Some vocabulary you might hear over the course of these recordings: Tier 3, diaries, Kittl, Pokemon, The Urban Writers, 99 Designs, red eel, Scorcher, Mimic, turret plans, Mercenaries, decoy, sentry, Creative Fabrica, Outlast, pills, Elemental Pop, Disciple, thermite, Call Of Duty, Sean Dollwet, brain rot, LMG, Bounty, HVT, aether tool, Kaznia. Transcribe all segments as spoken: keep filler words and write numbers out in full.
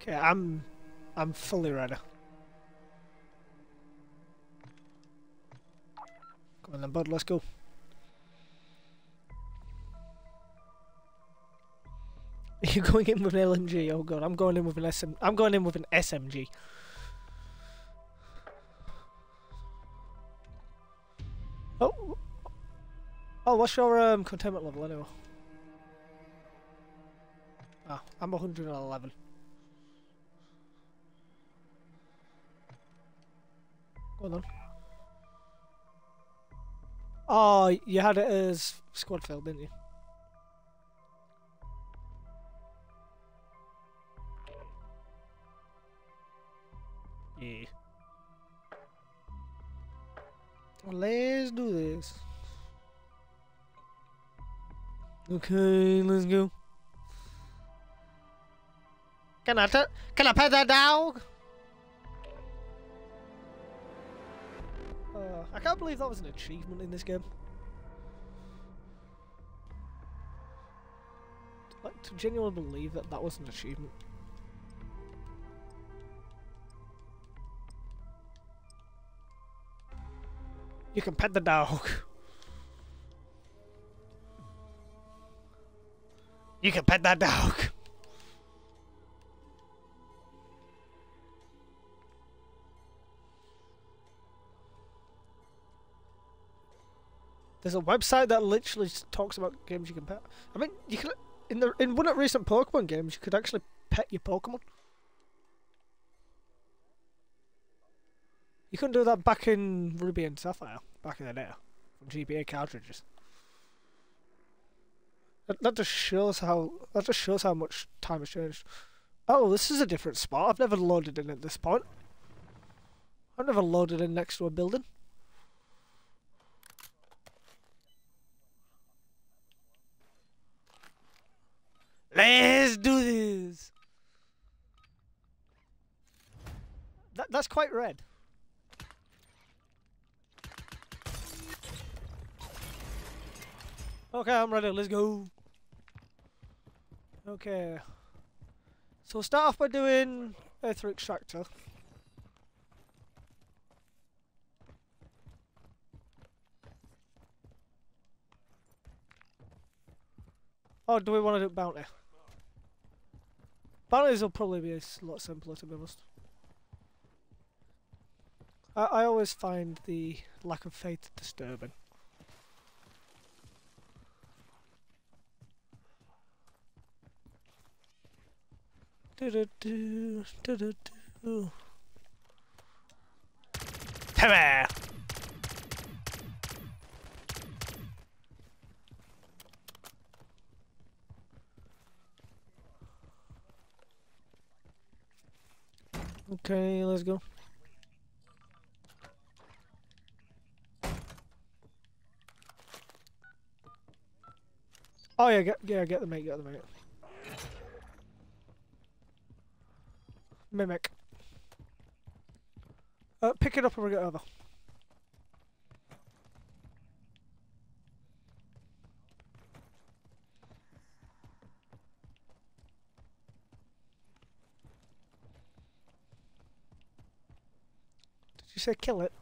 Okay, I'm I'm fully ready. Come on then, bud, let's go. Are you going in with an L M G? Oh god, I'm going in with an S M G. I'm going in with an S M G. Oh, oh, what's your um, containment level anyway? Ah, oh, I'm one hundred eleven. Go on then. Oh, you had it as squad failed, didn't you? Yeah. Well, let's do this. Okay, let's go. Can I t can I pet that dog? Uh, I can't believe that was an achievement in this game. Like, to genuinely believe that that was an achievement. You can pet the dog. You can pet that dog. There's a website that literally talks about games you can pet. I mean, you can in the in one of the recent Pokemon games, you could actually pet your Pokemon. You couldn't do that back in Ruby and Sapphire, back in the day, from G B A cartridges. That, that just shows how that just shows how much time has changed. Oh, this is a different spot. I've never loaded in at this point. I've never loaded in next to a building. Let's do this. That that's quite red. Okay, I'm ready, let's go. Okay. So we'll start off by doing Ether Extractor. Oh, do we want to do Bounty? Bounties will probably be a lot simpler, to be honest. I, I always find the lack of faith disturbing. Do-do-do, do-do-do. Come here! Okay, let's go. Oh yeah, get, yeah, get the mate, get the mate. Mimic. Uh, pick it up and we get over. Did you say kill it?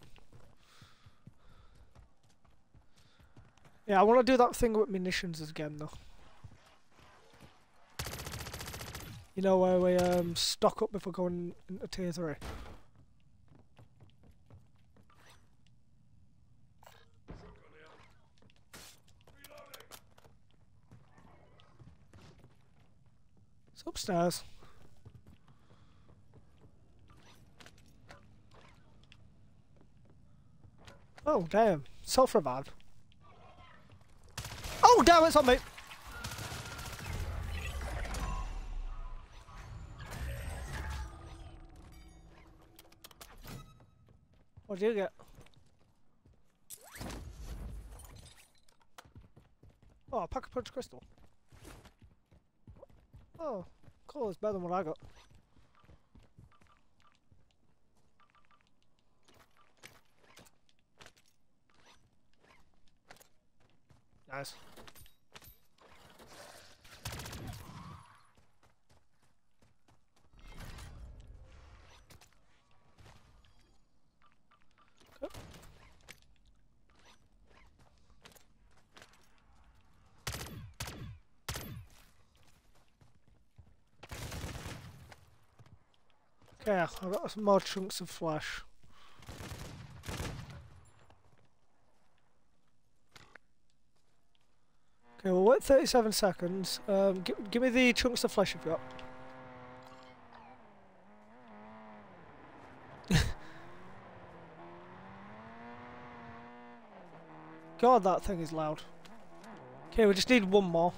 Yeah, I want to do that thing with munitions again though. You know where we um, stock up before going into tier three. It's upstairs. Oh damn, self-revive. Oh damn, it's on me! What do you get? Oh, a pack a punch crystal. Oh, cool, it's better than what I got. Nice. Yeah, I got some more chunks of flesh. Okay, we'll wait thirty-seven seconds. Um, gi give me the chunks of flesh you've got. God, that thing is loud. Okay, we just need one more.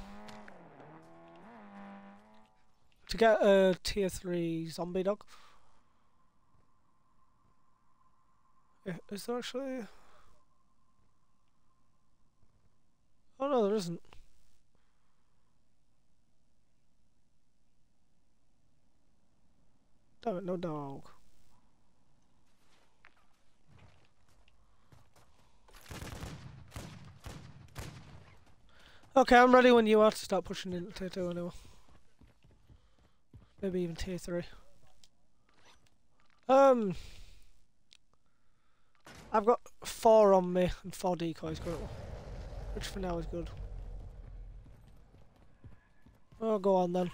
To get a tier three zombie dog. Is there actually... Oh no, there isn't. Damn it, no dog. Okay, I'm ready when you are to start pushing into tier two anyway. Maybe even tier three. Um... I've got four on me and four decoys currently, which for now is good. Oh, go on then.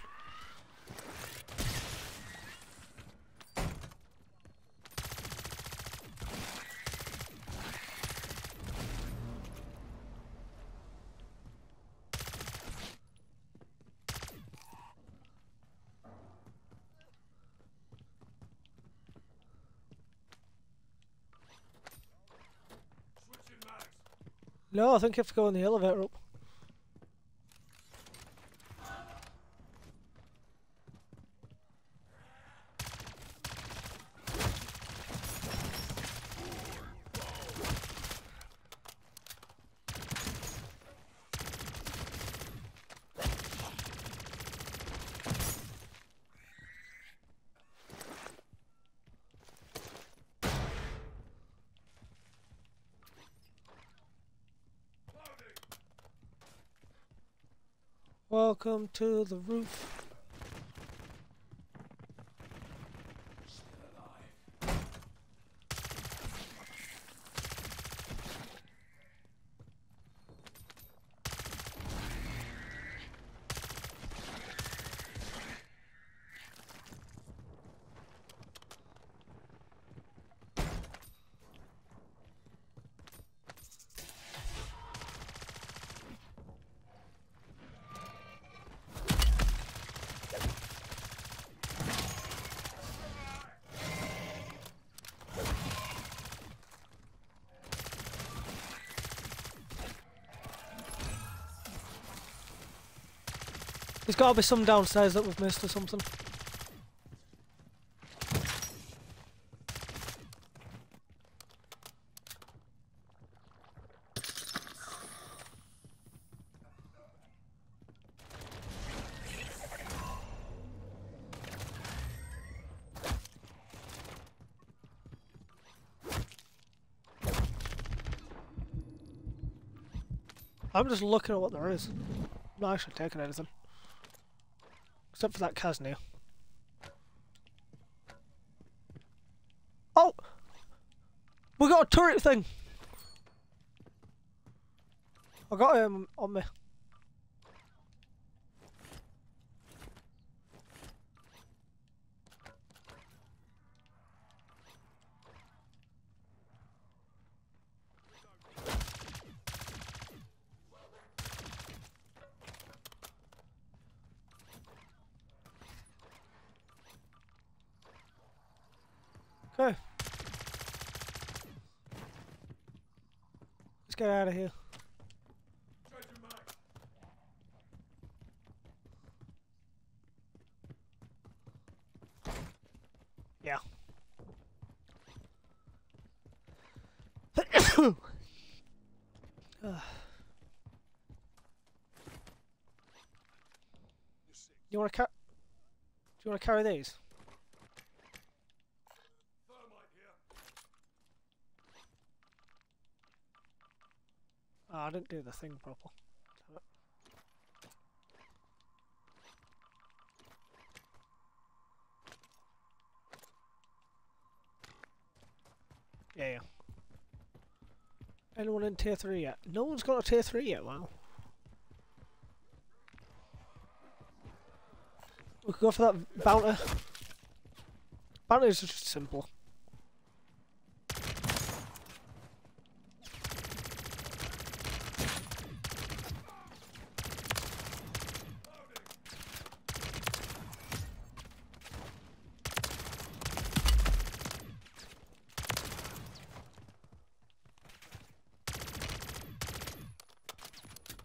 No, I think you have to go in the elevator up. Welcome to the roof. There's got to be some downstairs that we've missed or something. I'm just looking at what there is. I'm not actually taking anything. Except for that Kaznia. Oh! We got a turret thing! I got him on me. Okay. Let's get out of here. Yeah. You want to car- Do you want to carry these? I didn't do the thing proper. Yeah, yeah. Anyone in tier three yet? No one's got a tier three yet, wow. We could go for that bounty. Apparently it's just simple.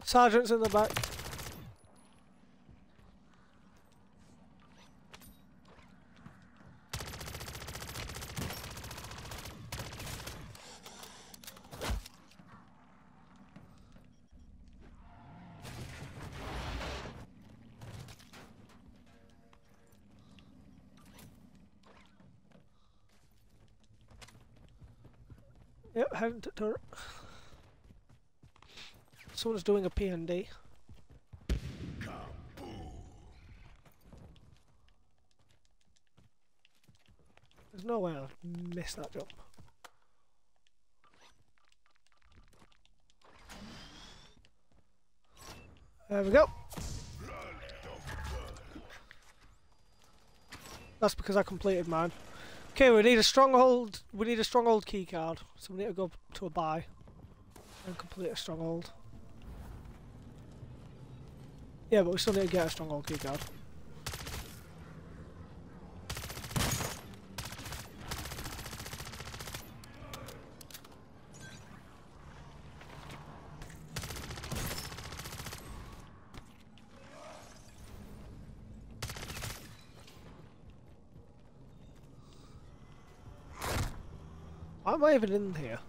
Sergeant's in the back. Yep, heading to turret. Someone's doing a P N D. There's no way I'll miss that jump. There we go. That's because I completed mine. Okay, we need a stronghold. We need a stronghold key card, so we need to go to a buy and complete a stronghold. Yeah, but we still need to get a stronghold key card. Why am I even in here?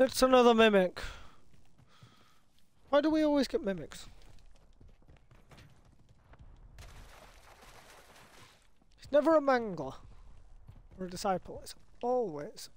It's another Mimic. Why do we always get Mimics? It's never a Mangler or a Disciple. It's always...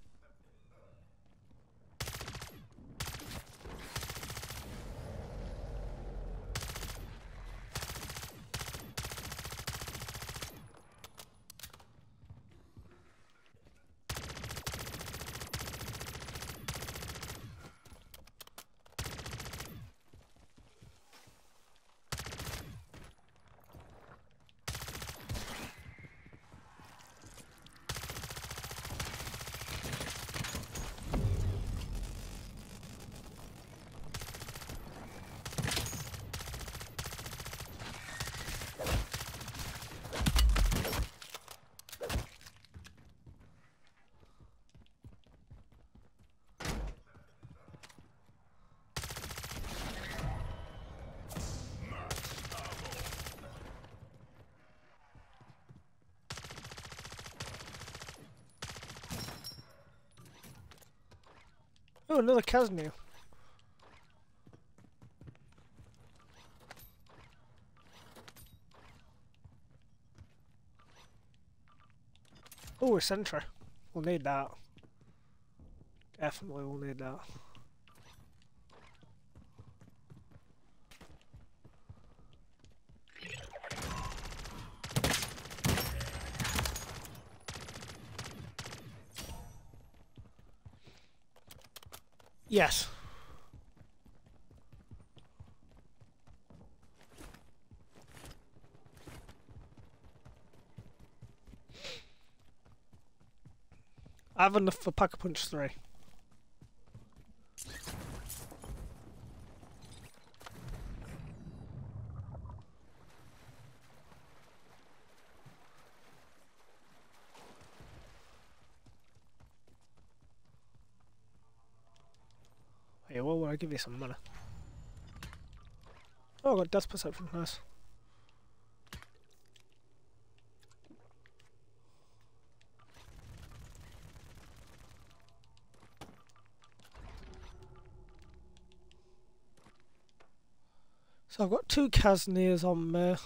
Oh, another Kaznia. Oh, a sentry. We'll need that. Definitely we'll need that. Yes. I have enough for Pack a Punch three. I'll give you some mana. Oh, I got death perception, nice. So I've got two Kazniers on there.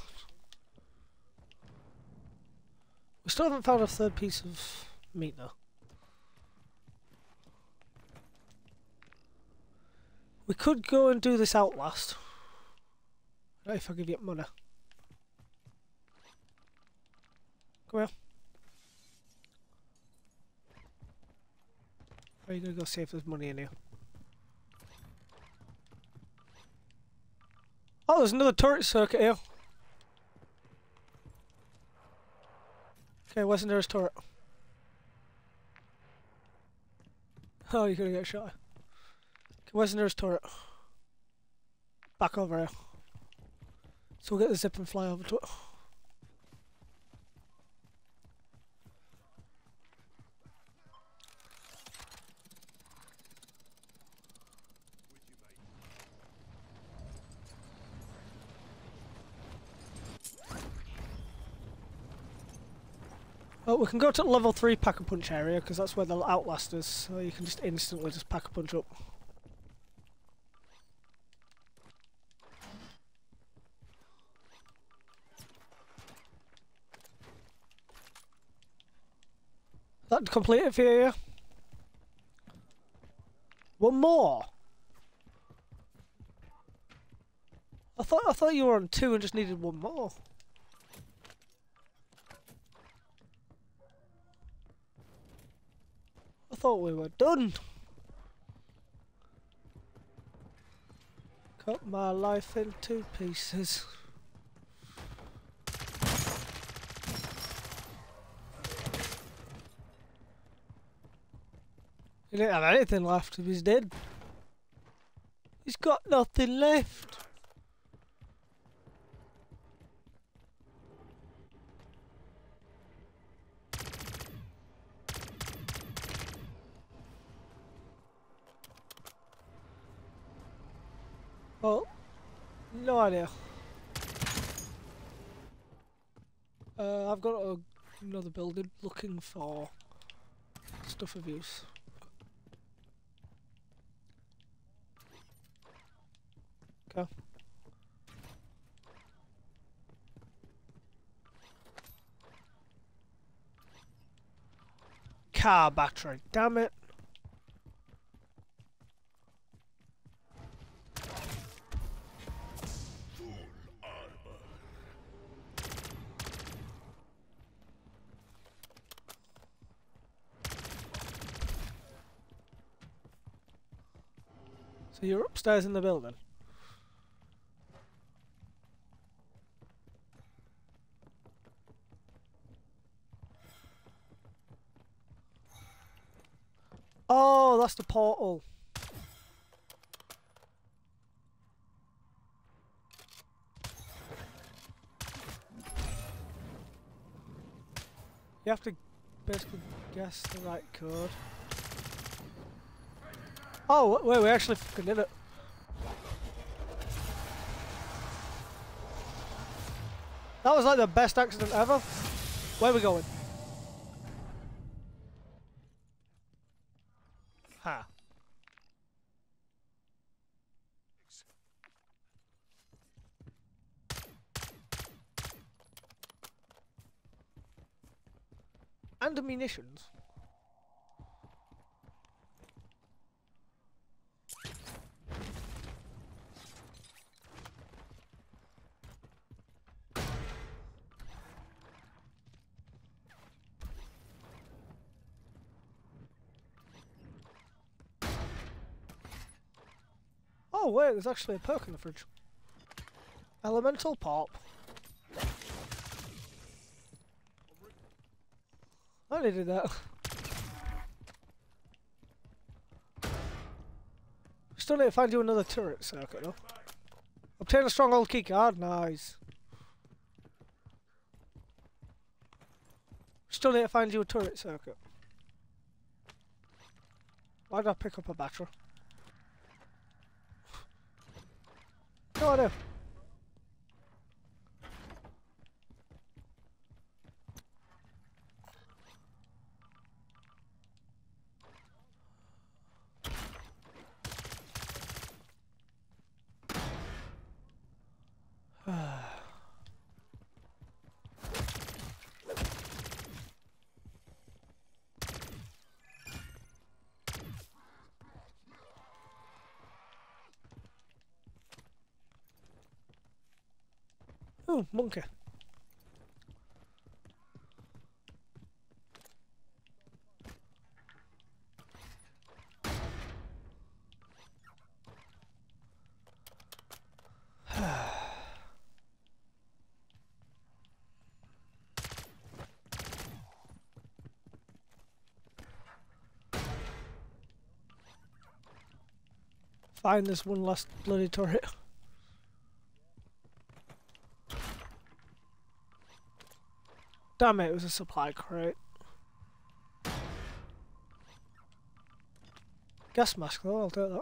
We still haven't found a third piece of meat though. We could go and do this Outlast. Right, if I give you money. Come here. I'm gonna go see if there's money in here. Oh, there's another turret circuit here. Okay, where's the nearest turret? Oh, you're gonna get shot. Okay, where's the nearest turret? Back over here. So we'll get the zip and fly over to it. Well, we can go to the level three pack a punch area because that's where the Outlast is, so you can just instantly just pack a punch up. That complete it for you, yeah? One more. I thought I thought you were on two and just needed one more. I thought we were done. Cut my life in two pieces. He didn't have anything left. He was dead. He's got nothing left. Oh, no idea. Uh, I've got a, another building looking for stuff of use. Okay. Car battery, damn it. Full armor. So you're upstairs in the building. Oh, that's the portal. You have to basically guess the right code. Oh, wait, we actually fucking did it. That was like the best accident ever. Where are we going? Ha. And munitions. Oh wait, there's actually a perk in the fridge. Elemental pop. I needed that. Still need to find you another turret circuit though. Obtain a stronghold key card, nice. Still need to find you a turret circuit. Why did I pick up a battery? No idea. Oh, monkey. Find this one last bloody turret. Damn it, it was a supply crate. Gas mask though, I'll take that.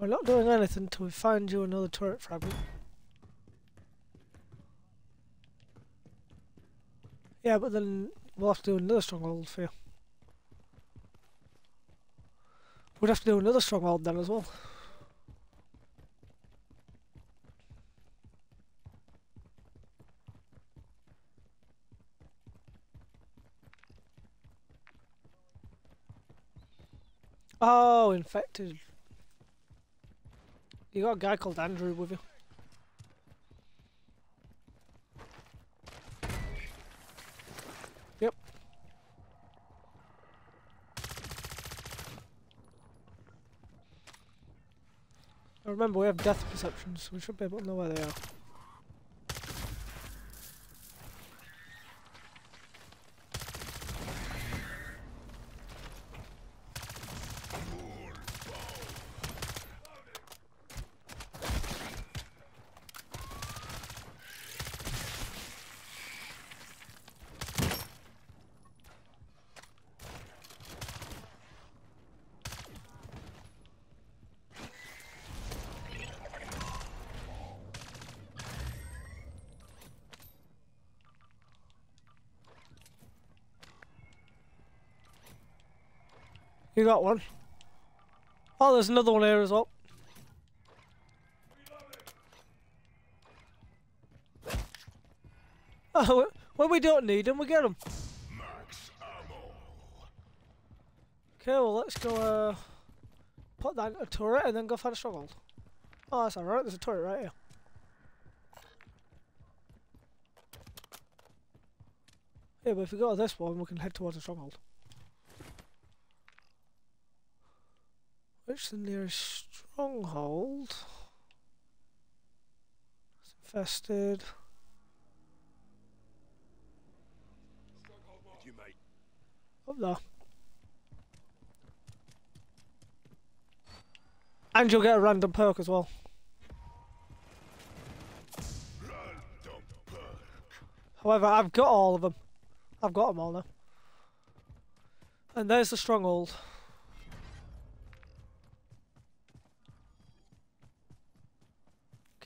We're not doing anything until we find you another turret fragment. Yeah, but then we'll have to do another stronghold for you. We'd have to do another stronghold then as well. Oh, infected. You got a guy called Andrew with you. Yep. Now remember, we have death perceptions, so we should be able to know where they are. You got one. Oh, there's another one here as well. Oh, when we don't need them, we get them. Max ammo. Okay, well, let's go uh, put that in a turret and then go find a stronghold. Oh, that's alright, there's a turret right here. Yeah, but if we go to this one, we can head towards a stronghold. Which the nearest stronghold? It's infested. You, mate. Up there. And you'll get a random perk as well. Random perk. However, I've got all of them. I've got them all now. And there's the stronghold.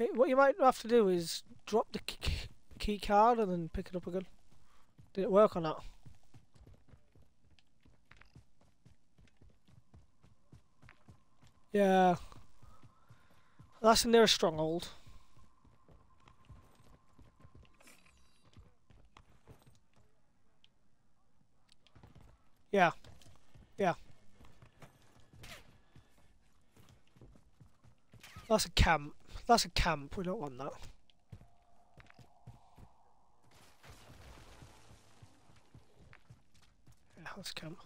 Okay, what you might have to do is drop the key card and then pick it up again. Did it work or not? Yeah. That's the nearest stronghold. Yeah. Yeah. That's a camp. That's a camp, we don't want that. Yeah, that's camp.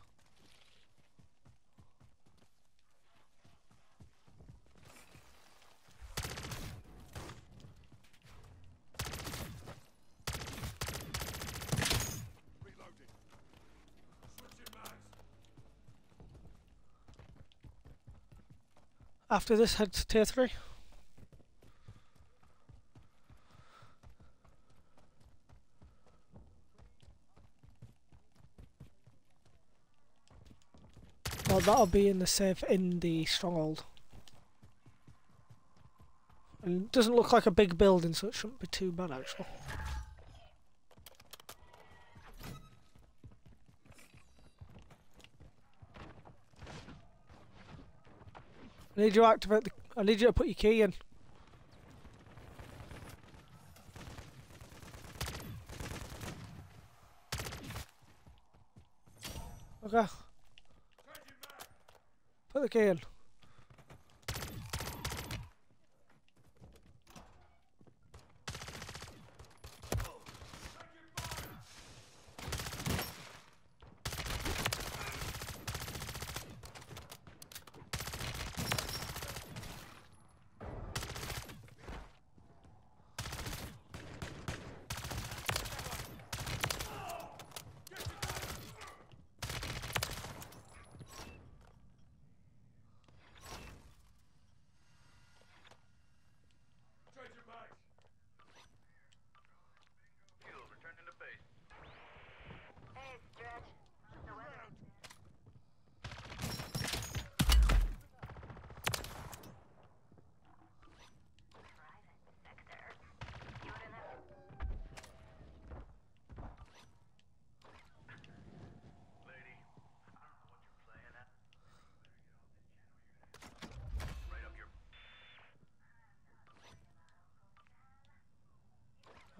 After this, head to tier three. Well, that'll be in the safe in the stronghold. And it doesn't look like a big building, so it shouldn't be too bad actually. I need you to activate the. I need you to put your key in. Okay. Put the kill.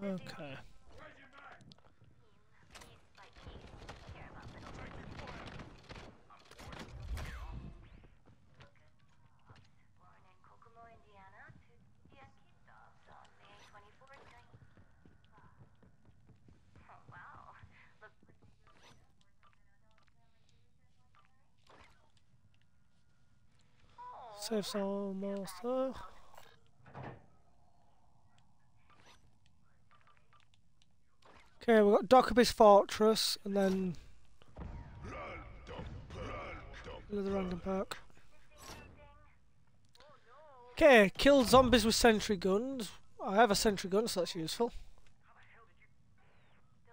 Okay. Save some more stuff. Okay, we've got Dockaby's Fortress, and then another random pack. Okay, kill zombies with sentry guns. I have a sentry gun, so that's useful.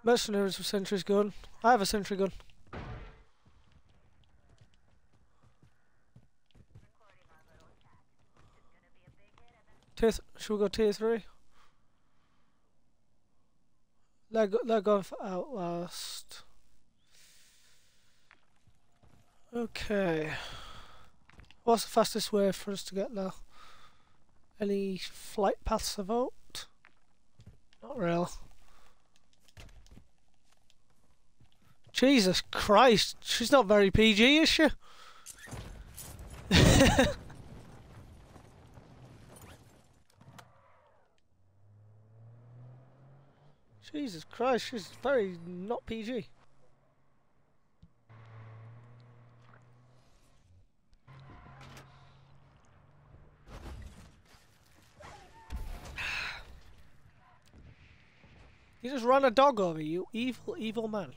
Mercenaries with sentry's gun. I have a sentry gun. Tier th Should we go tier three? They're, go they're going for Outlast. Okay. What's the fastest way for us to get there? Any flight paths about? Not real. Jesus Christ, she's not very P G, is she? Jesus Christ, she's very not P G. You just ran a dog over, you evil, evil man.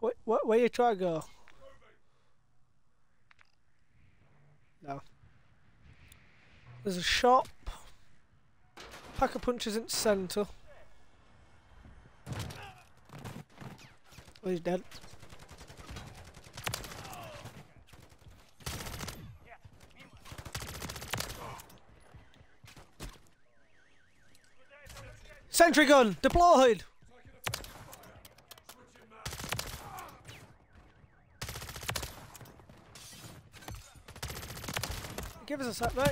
What? What? Where you trying to go? No. There's a shop. Pack a Punch isn't centre. Oh, he's dead. Sentry gun deployed. Give us a sec, mate.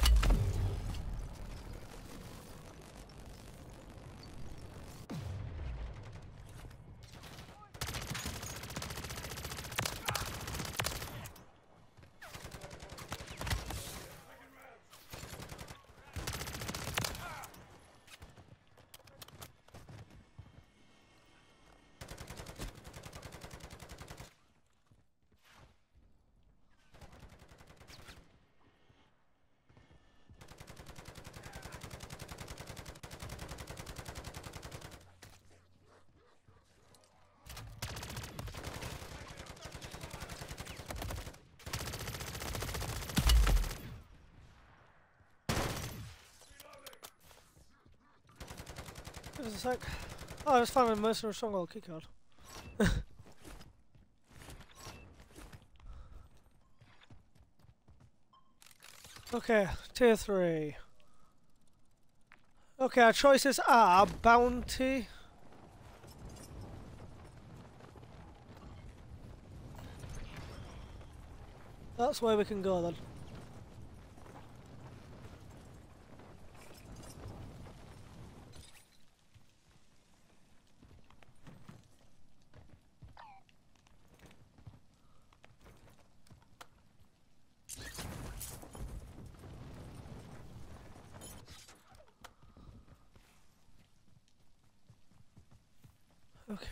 Just a sec. Oh, I was finding a mercenary stronghold keycard. Okay, tier three. Okay, our choices are Bounty, that's where we can go then. Okay.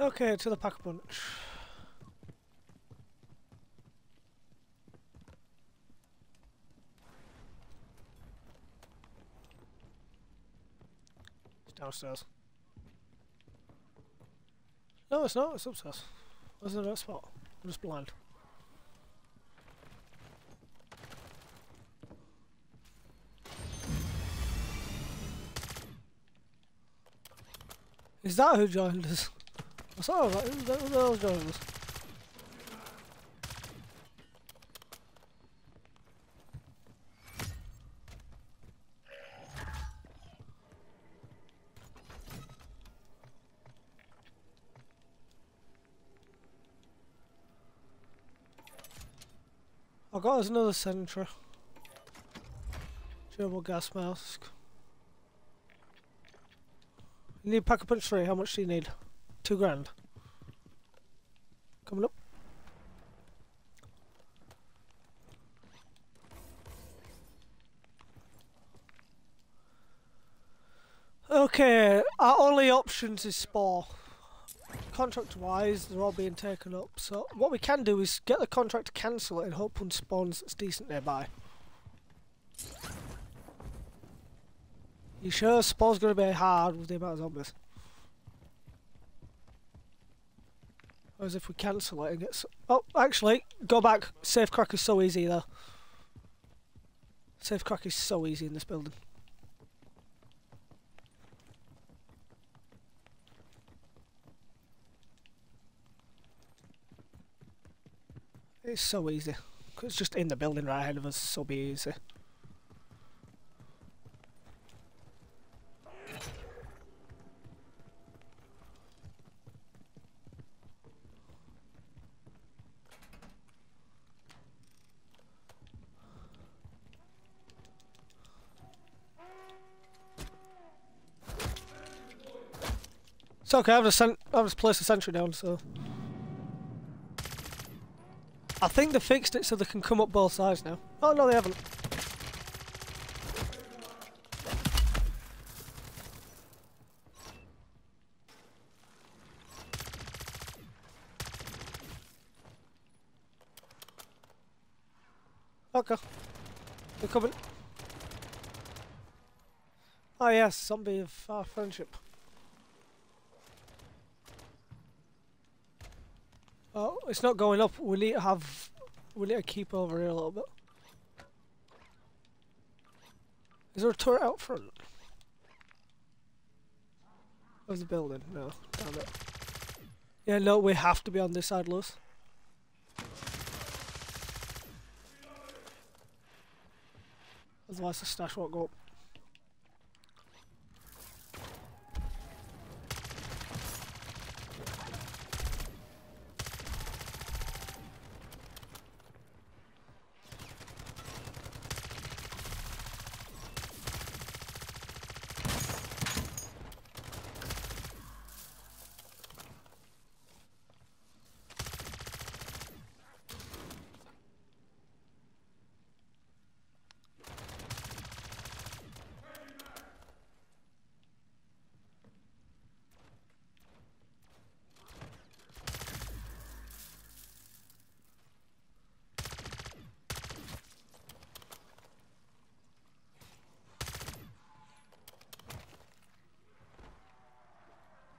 Okay, to the Pack a Punch. It's downstairs. No, it's not. It's upstairs. There's another spot. I'm just blind. Is that who joined us? What's that? Who the hell joined us? I got us another sentry. Durable gas mask. You need Pack a Punch three. How much do you need? Two grand. Coming up. Okay, our only options is spawn. Contract wise, they're all being taken up. So what we can do is get the contract to cancel it and hope one spawns that's decent nearby. You sure spawn's gonna be hard with the amount of zombies? As if we cancel it and get so oh, actually, go back. Safecrack is so easy though. Safecrack is so easy in this building. It's so easy. Cause it's just in the building right ahead of us, so be easy. Okay, I've just, sent, I've just placed a sentry down, so... I think they fixed it so they can come up both sides now. Oh no, they haven't. Okay. They're coming. Oh yes, zombie of our friendship. Oh, it's not going up. We need to have. We need to keep over here a little bit. Is there a turret out front of the building? No, damn it. Yeah, no, we have to be on this side, Luz. Otherwise, the stash won't go up.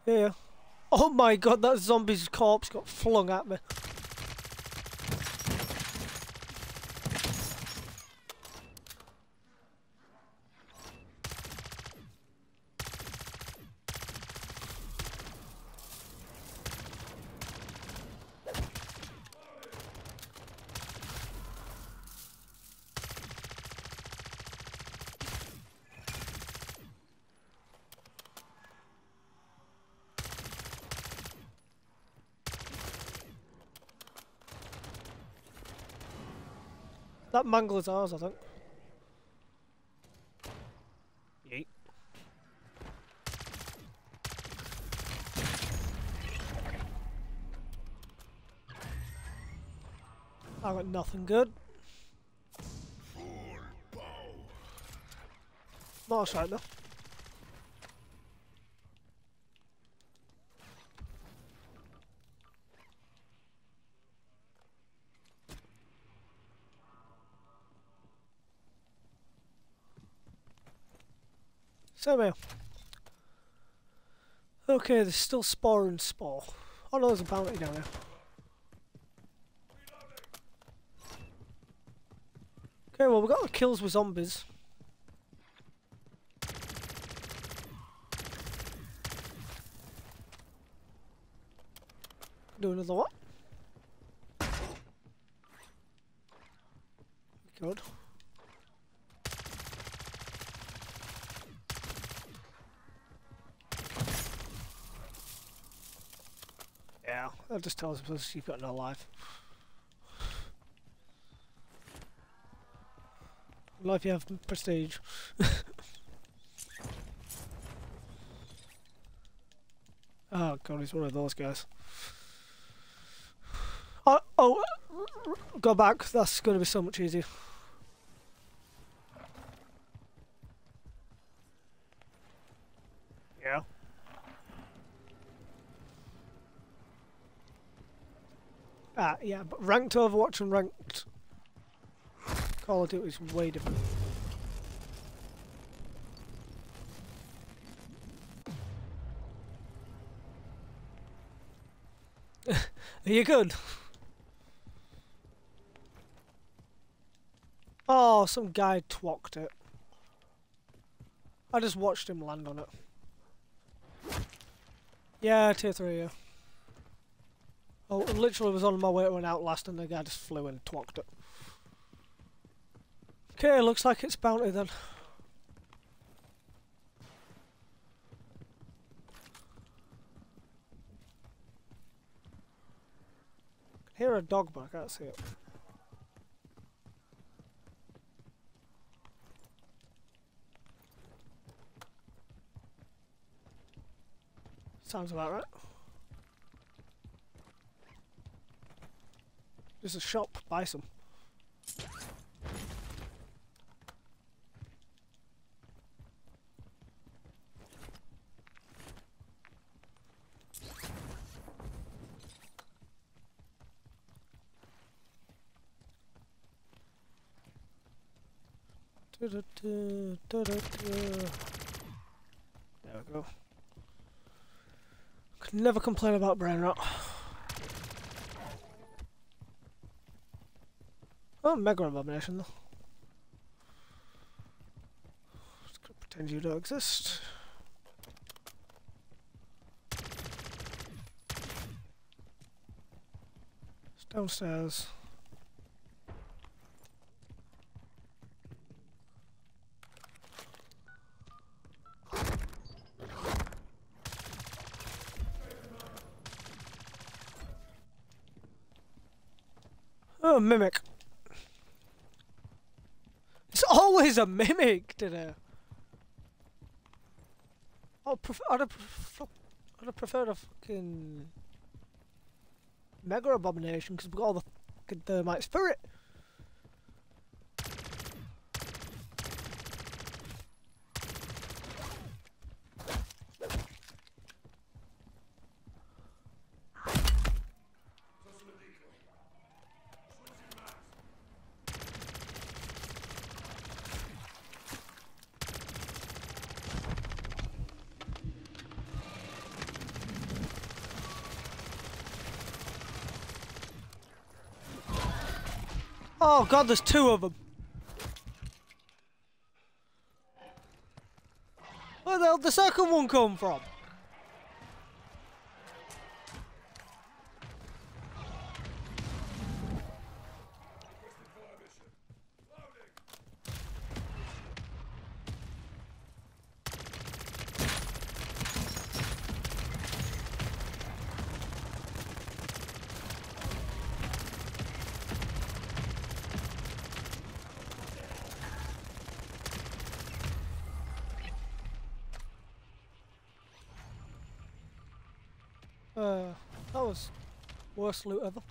Yeah. Oh my god, that zombie's corpse got flung at me. That Mangler's ours, I think. Yeet. I got nothing good. Not a sight though. So well. Okay, there's still spore and spore. Oh no, there's a bounty down here. Okay, well we got our kills with zombies. Do another one. Good. Yeah, that just tells us you've got no life. Life you have prestige. Oh god, he's one of those guys. Oh, oh, go back. That's going to be so much easier. Yeah. Ah, yeah, but ranked Overwatch and ranked Call of Duty is way different. Are you good? Oh, some guy twocked it. I just watched him land on it. Yeah, tier three, yeah. Oh, I literally was on my way to an Outlast and the guy just flew and twocked it. Okay, looks like it's Bounty then. I can hear a dog, but I can't see it. Sounds about right. There's a shop, buy some. There we go. Can never complain about brain rot. Oh, Mega Abomination though. Just gonna pretend you don't exist. It's downstairs. Oh, Mimic. It's always a Mimic today. I'd prefer, I'd have prefer, I'd have preferred a fucking Mega Abomination because we've got all the fucking thermite spirit. Oh god, there's two of them. Where the hell did the second one come from? Uh, that was worst loot ever.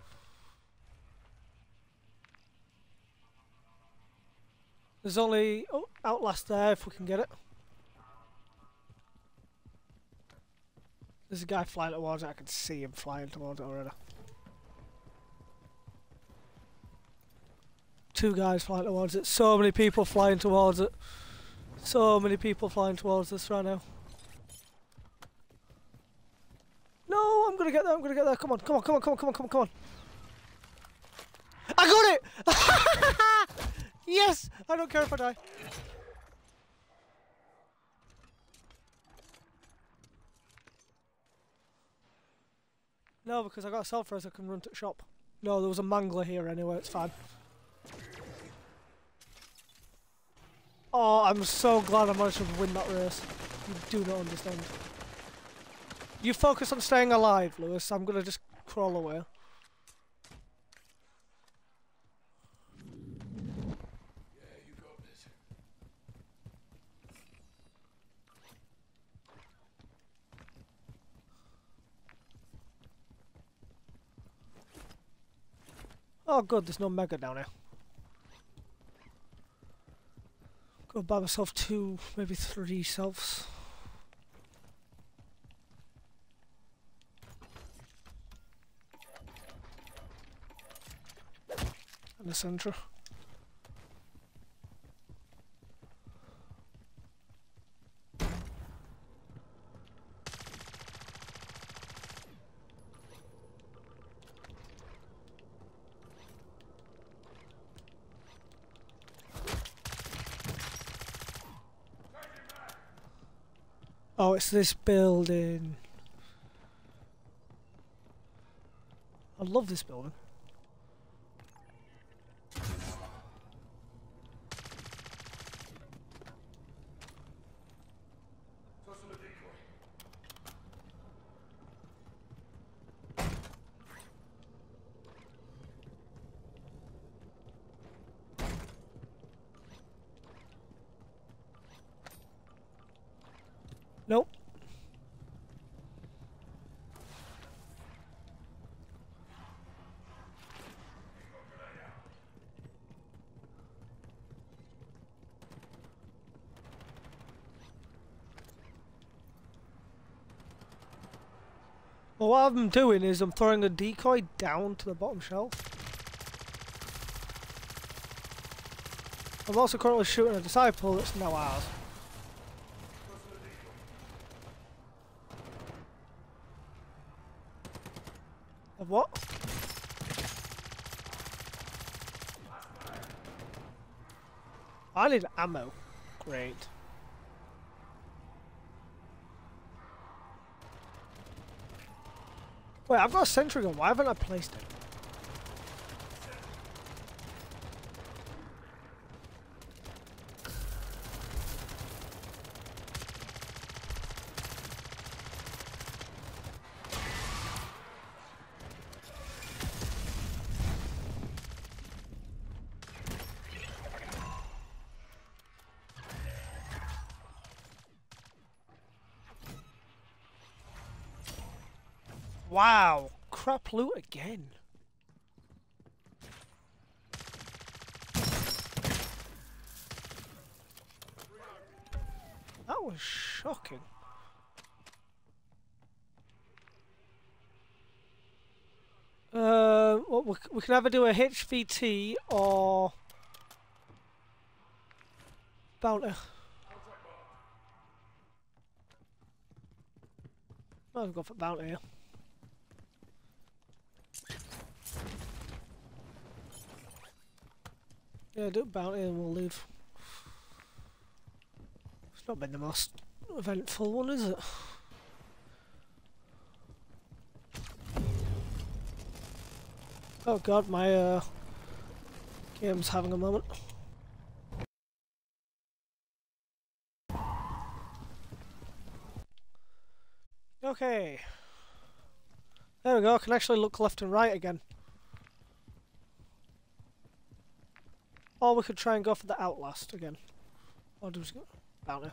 There's only oh, Outlast there if we can get it. There's a guy flying towards it. I can see him flying towards it already. Two guys flying towards it. So many people flying towards it. So many people flying towards us right now. No, I'm gonna get there. I'm gonna get there. Come on, come on, come on, come on, come on, come on, come on. I got it. Yes! I don't care if I die. No, because I got a self-res I can run to the shop. No, there was a mangler here anyway, it's fine. Oh, I'm so glad I managed to win that race. You do not understand. You focus on staying alive, Lewis. I'm gonna just crawl away. Oh good, there's no mega down here. Go buy myself two, maybe three selves. And a sentry. Oh, it's this building. I love this building. Well, what I'm doing is I'm throwing a decoy down to the bottom shelf. I'm also currently shooting a disciple that's now ours. Of what? I need ammo. Great. Wait, I've got a sentry gun. Why haven't I placed it? Wow, crap loot again. That was shocking. Uh, well, we, we can either do a H V T or Bounty. I'll go for Bounty here. Yeah, do a bounty and we'll leave. It's not been the most eventful one, is it? Oh god, my uh, game's having a moment. Okay. There we go, I can actually look left and right again. Or we could try and go for the Outlast again. Or do we just go Bounty?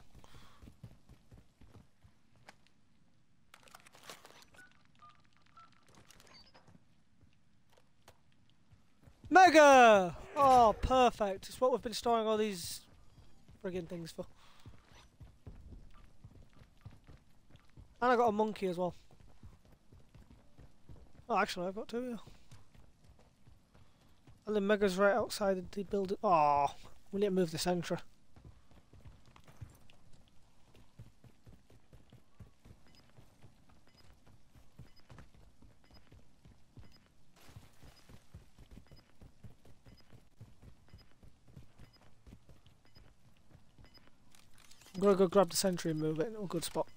Mega! Oh, perfect. It's what we've been storing all these friggin' things for. And I got a monkey as well. Oh, actually, I've got two, yeah. And the Mega's right outside the building. Oh, we need to move the sentry. I'm gonna go grab the sentry and move it in a good spot.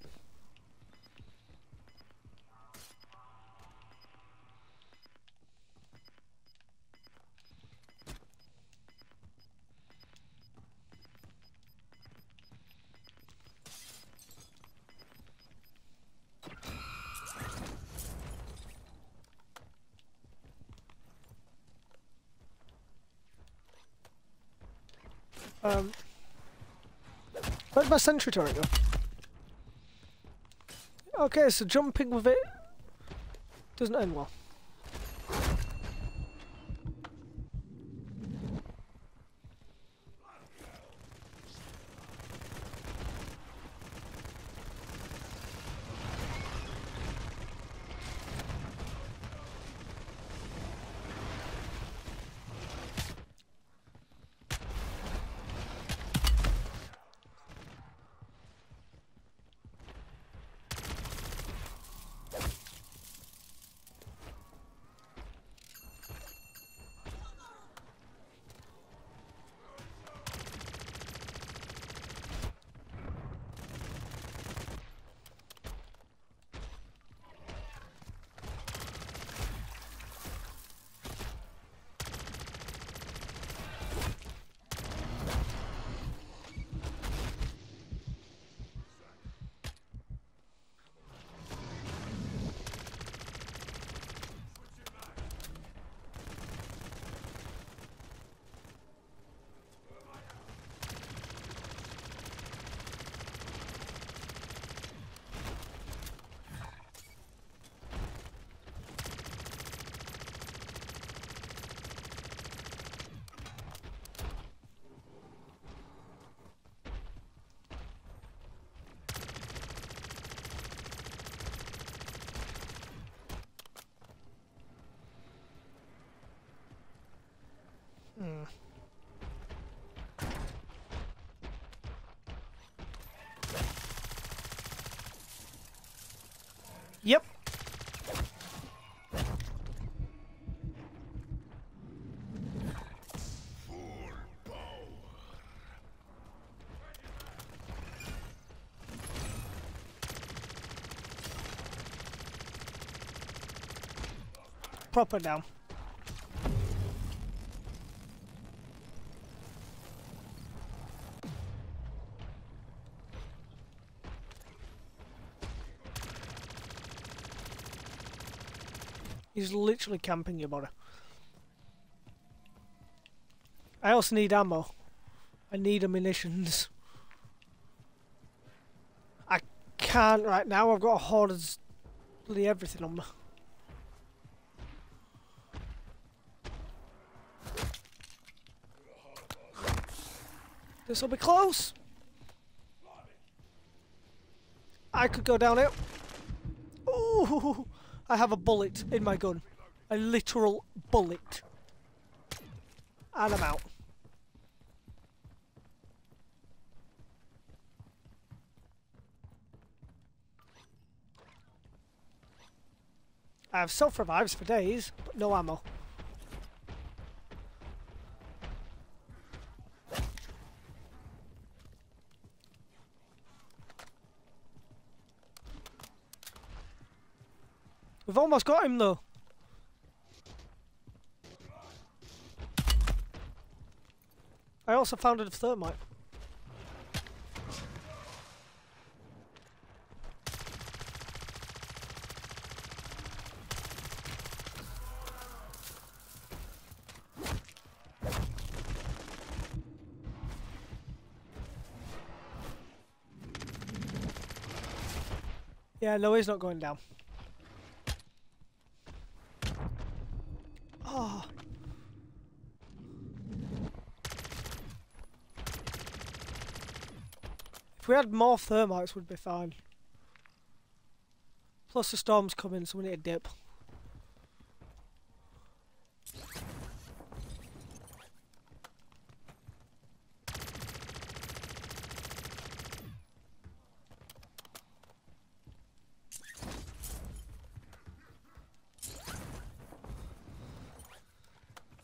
Um, where'd my sentry turret go? Okay, so jumping with it doesn't end well. Yep. Proper now. He's literally camping your body. I also need ammo. I need ammunitions. I can't right now. I've got a horde of bloody everything on me. This'll be close. I could go down here. Ooh. I have a bullet in my gun. A literal bullet. And I'm out. I have self-revives for days, but no ammo. We've almost got him though. I also found a thermite. Yeah, no, he's not going down. If we had more thermites, we'd be fine. Plus the storm's coming, so we need a dip.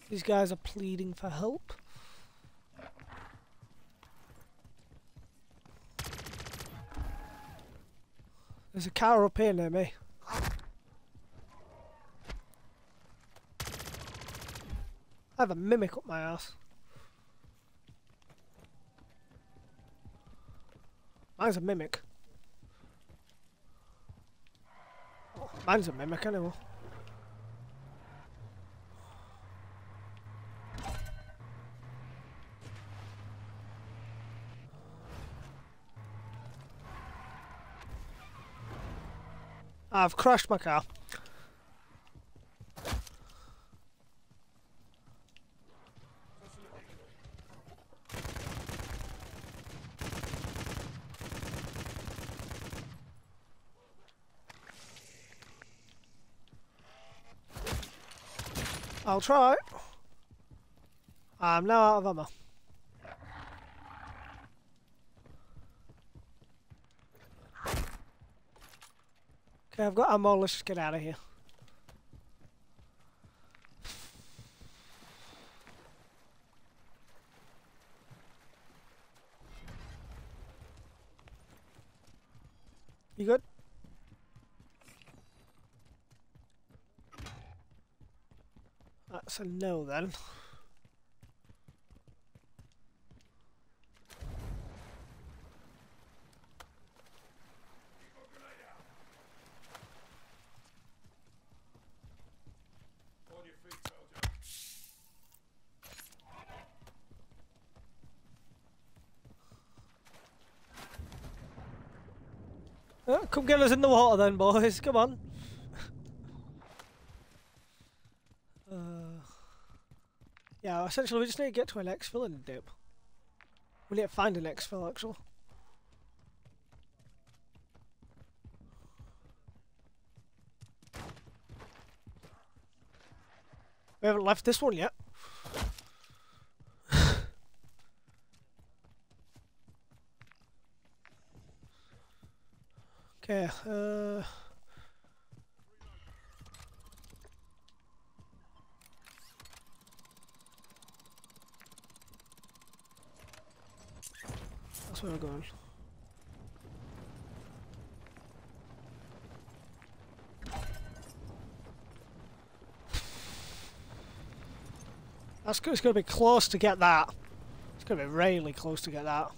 These guys are pleading for help. There's a car up here near me. I have a mimic up my ass. Mine's a mimic. Oh, mine's a mimic anyway. I've crashed my car. I'll try. I'm now out of ammo. Okay, I've got ammo, let's just get out of here. You good? That's a no then. Come get us in the water then, boys. Come on. uh, yeah, essentially we just need to get to an exfil and dip. We need to find an exfil, actually. We haven't left this one yet. Okay, uh... that's where we're going. That's good, it's going to be close to get that. It's going to be really close to get that.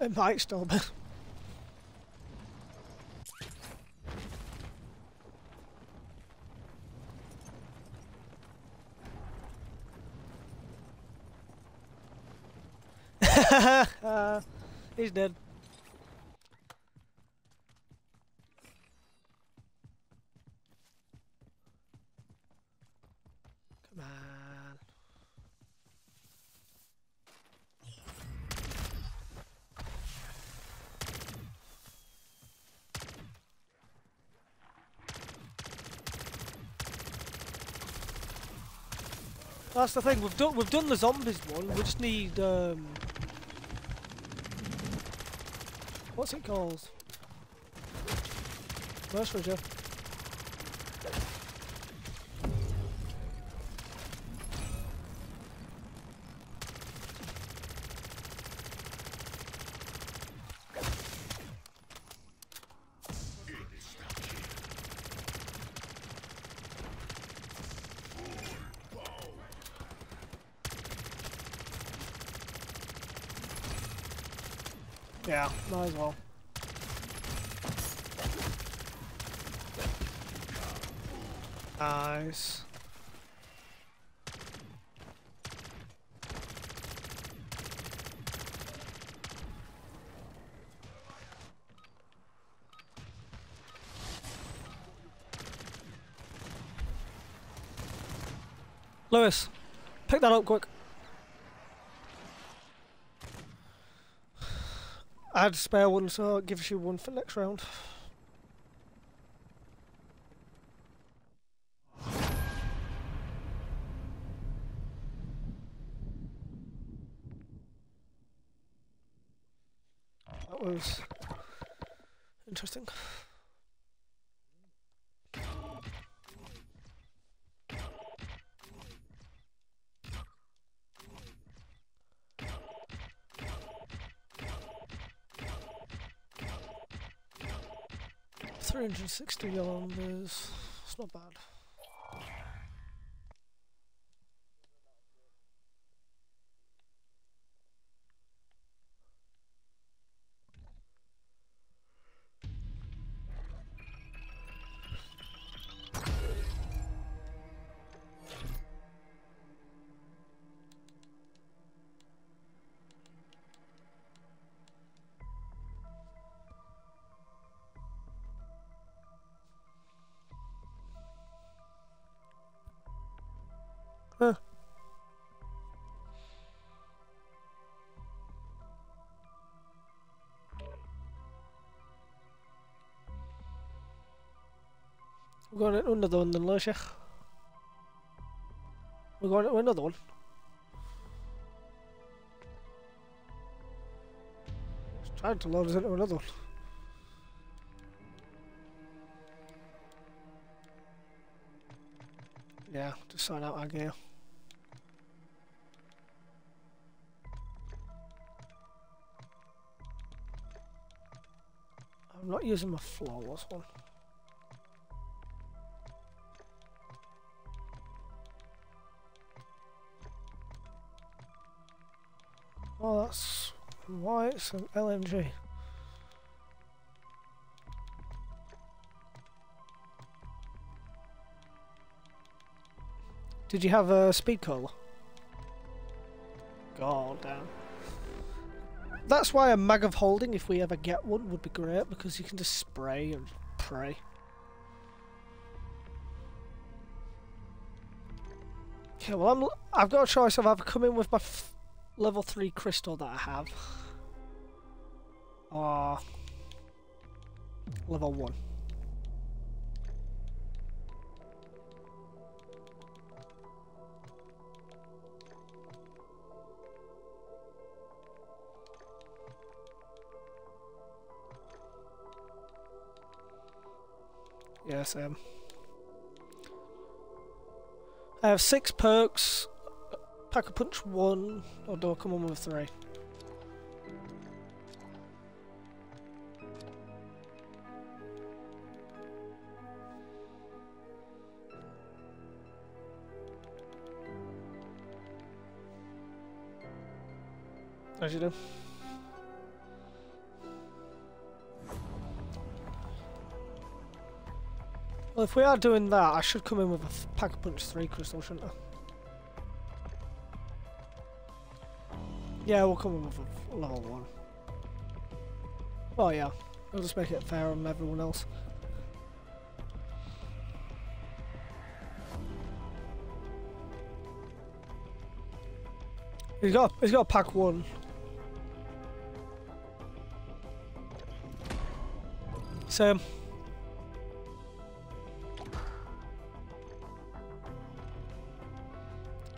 It might still be. uh, he's dead. Come on. That's the thing. We've done. We've done the zombies one. We just need. Um, what's it called? Mercenaries. Yeah. Yeah, might as well. Nice. Lewis, pick that up quick. I had a spare one, so it gives you one for next round. That was interesting. three hundred sixty yellow numbers, it's not bad. We're going to another one then, Lashech. We're going to another one. Just trying to load us into another one. Yeah, just sign out our game. I'm not using my flawless one. Oh, that's why it's an L M G. Did you have a speed caller? God damn. That's why a mag of holding, if we ever get one, would be great, because you can just spray and pray. Okay, well, I'm, I've got a choice of either coming with my f level three crystal that I have, or level one. Yes, um, I have six perks. Pack a punch one, or do I come on with three? As you do. Well, if we are doing that, I should come in with a pack a punch three crystal, shouldn't I? Yeah, we'll come in with a level one. Well, yeah, we'll just make it fair on everyone else. He's got, he's got a pack one. Same.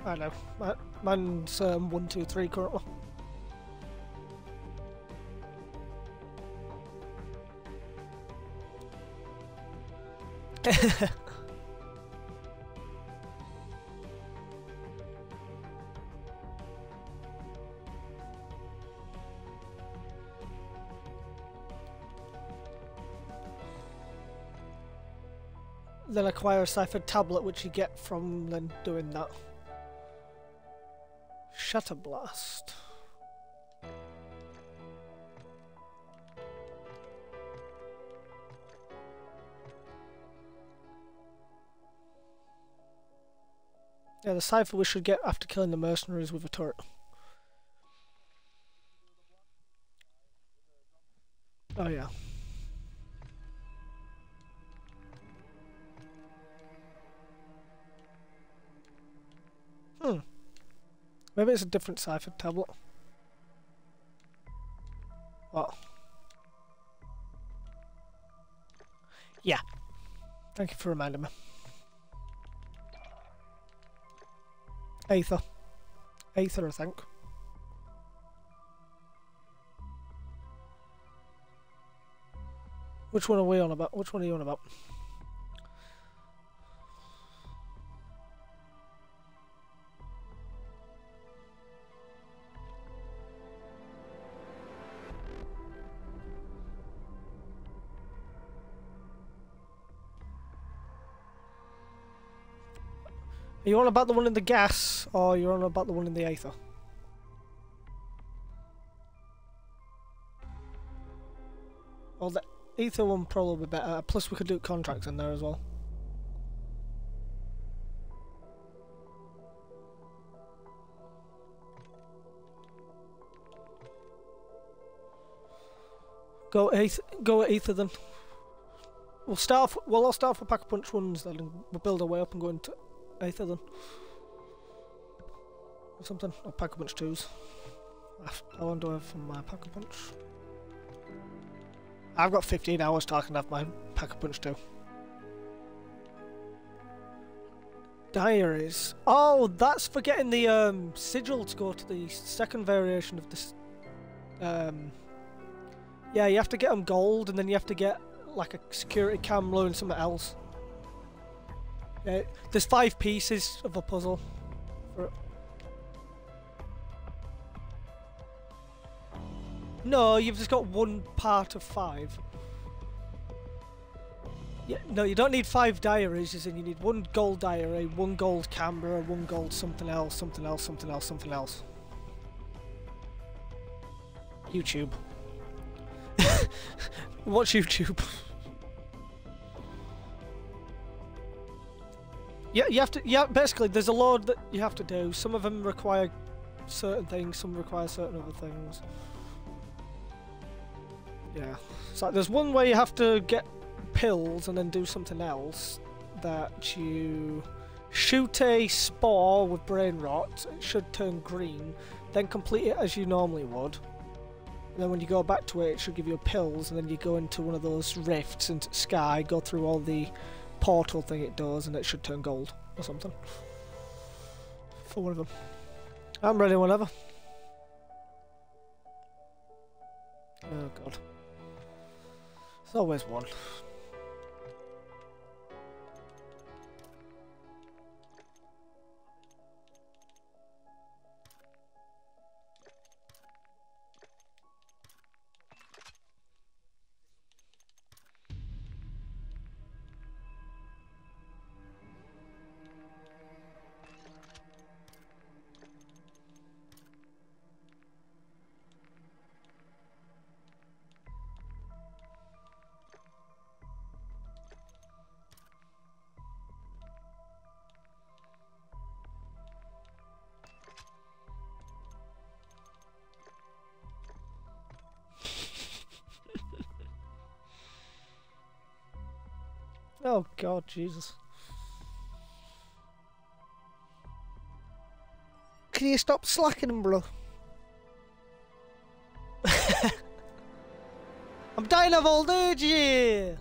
I know. My, mine's um, one, two, three currently. Then acquire a cipher tablet, which you get from then doing that. Shatter blast. Yeah, the cipher we should get after killing the mercenaries with a turret. Oh yeah. Maybe it's a different cipher tablet. What? Yeah. Thank you for reminding me. Aether. Aether, I think. Which one are we on about? Which one are you on about? Are you on about the one in the gas, or you're on about the one in the aether? Well, the aether one probably better. Plus, we could do contracts in there as well. Go aether. Go aether then. We'll start. Off, well, I'll start for pack a punch ones. Then we'll build our way up and go into Aether then. Or something. Or pack a punch twos. How long do I have for my pack a punch? I've got fifteen hours till I can have my pack a punch two. Diaries. Oh, that's for getting the um, sigil to go to the second variation of this. Um, yeah, you have to get them gold and then you have to get like a security camera and something else. Yeah, there's five pieces of a puzzle for it. No, you've just got one part of five. Yeah, no, you don't need five diaries, as in you need one gold diary, one gold camera, one gold something else, something else, something else, something else. YouTube. Watch YouTube. Yeah, you have to. Yeah, basically, there's a load that you have to do. Some of them require certain things, some require certain other things. Yeah. So like, there's one where you have to get pills and then do something else. That you shoot a spore with brain rot. It should turn green. Then complete it as you normally would. And then when you go back to it, it should give you pills. And then you go into one of those rifts into the sky. Go through all the portal thing it does, and it should turn gold or something. For one of them. I'm ready whenever. Oh god. There's always one. Oh god, Jesus. Can you stop slacking, bro? I'm dying of old age here!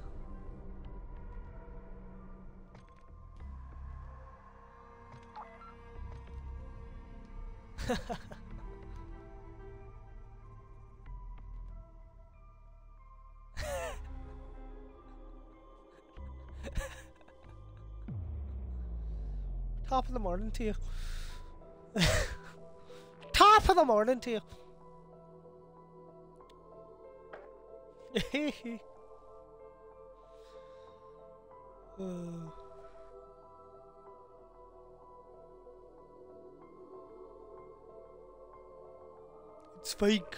Top of the morning to you. Top of the morning to you. uh. It's fake.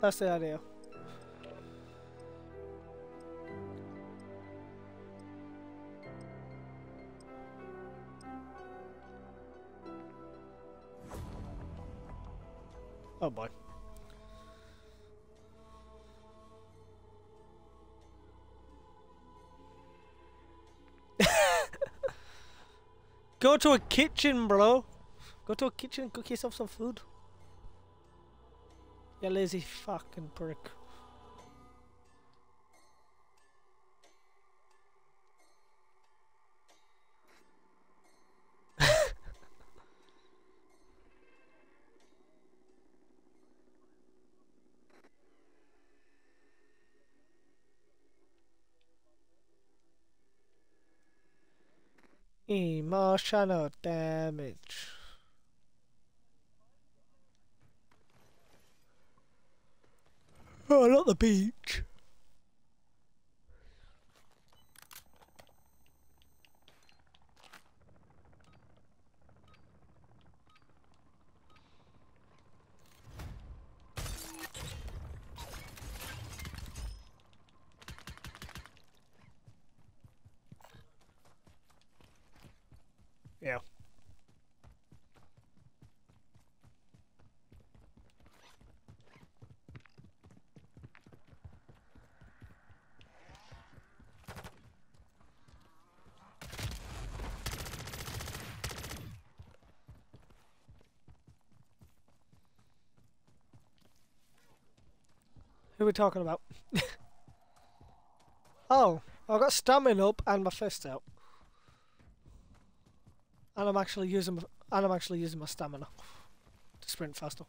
That's the idea. Oh boy. Go to a kitchen, bro. Go to a kitchen and cook yourself some food. You lazy fucking prick. Emotional damage. Oh, not the beach. Yeah. Who are we talking about? Oh, I got stamina up and my fist out. And I'm actually using, and I'm actually using my stamina to sprint faster.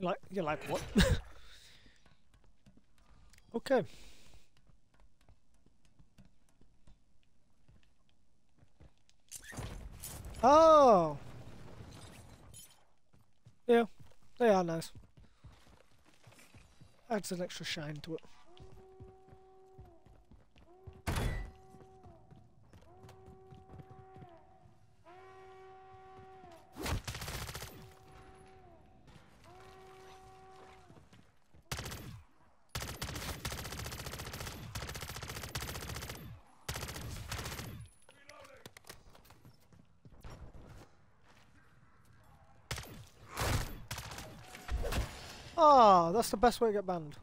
Like, you're like, what? Okay. Oh! Yeah, they are nice. Adds an extra shine to it. Oh, that's the best way to get banned.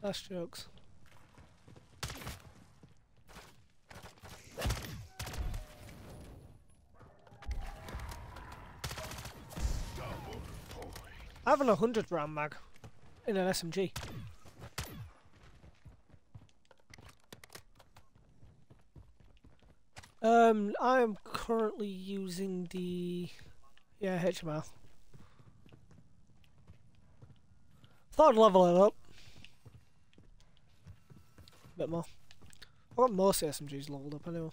That's jokes. I have an one hundred round mag in an S M G. Um, I am currently using the yeah H M L. Thought I'd level it up a bit more. I've got most of the S M Gs leveled up anyway.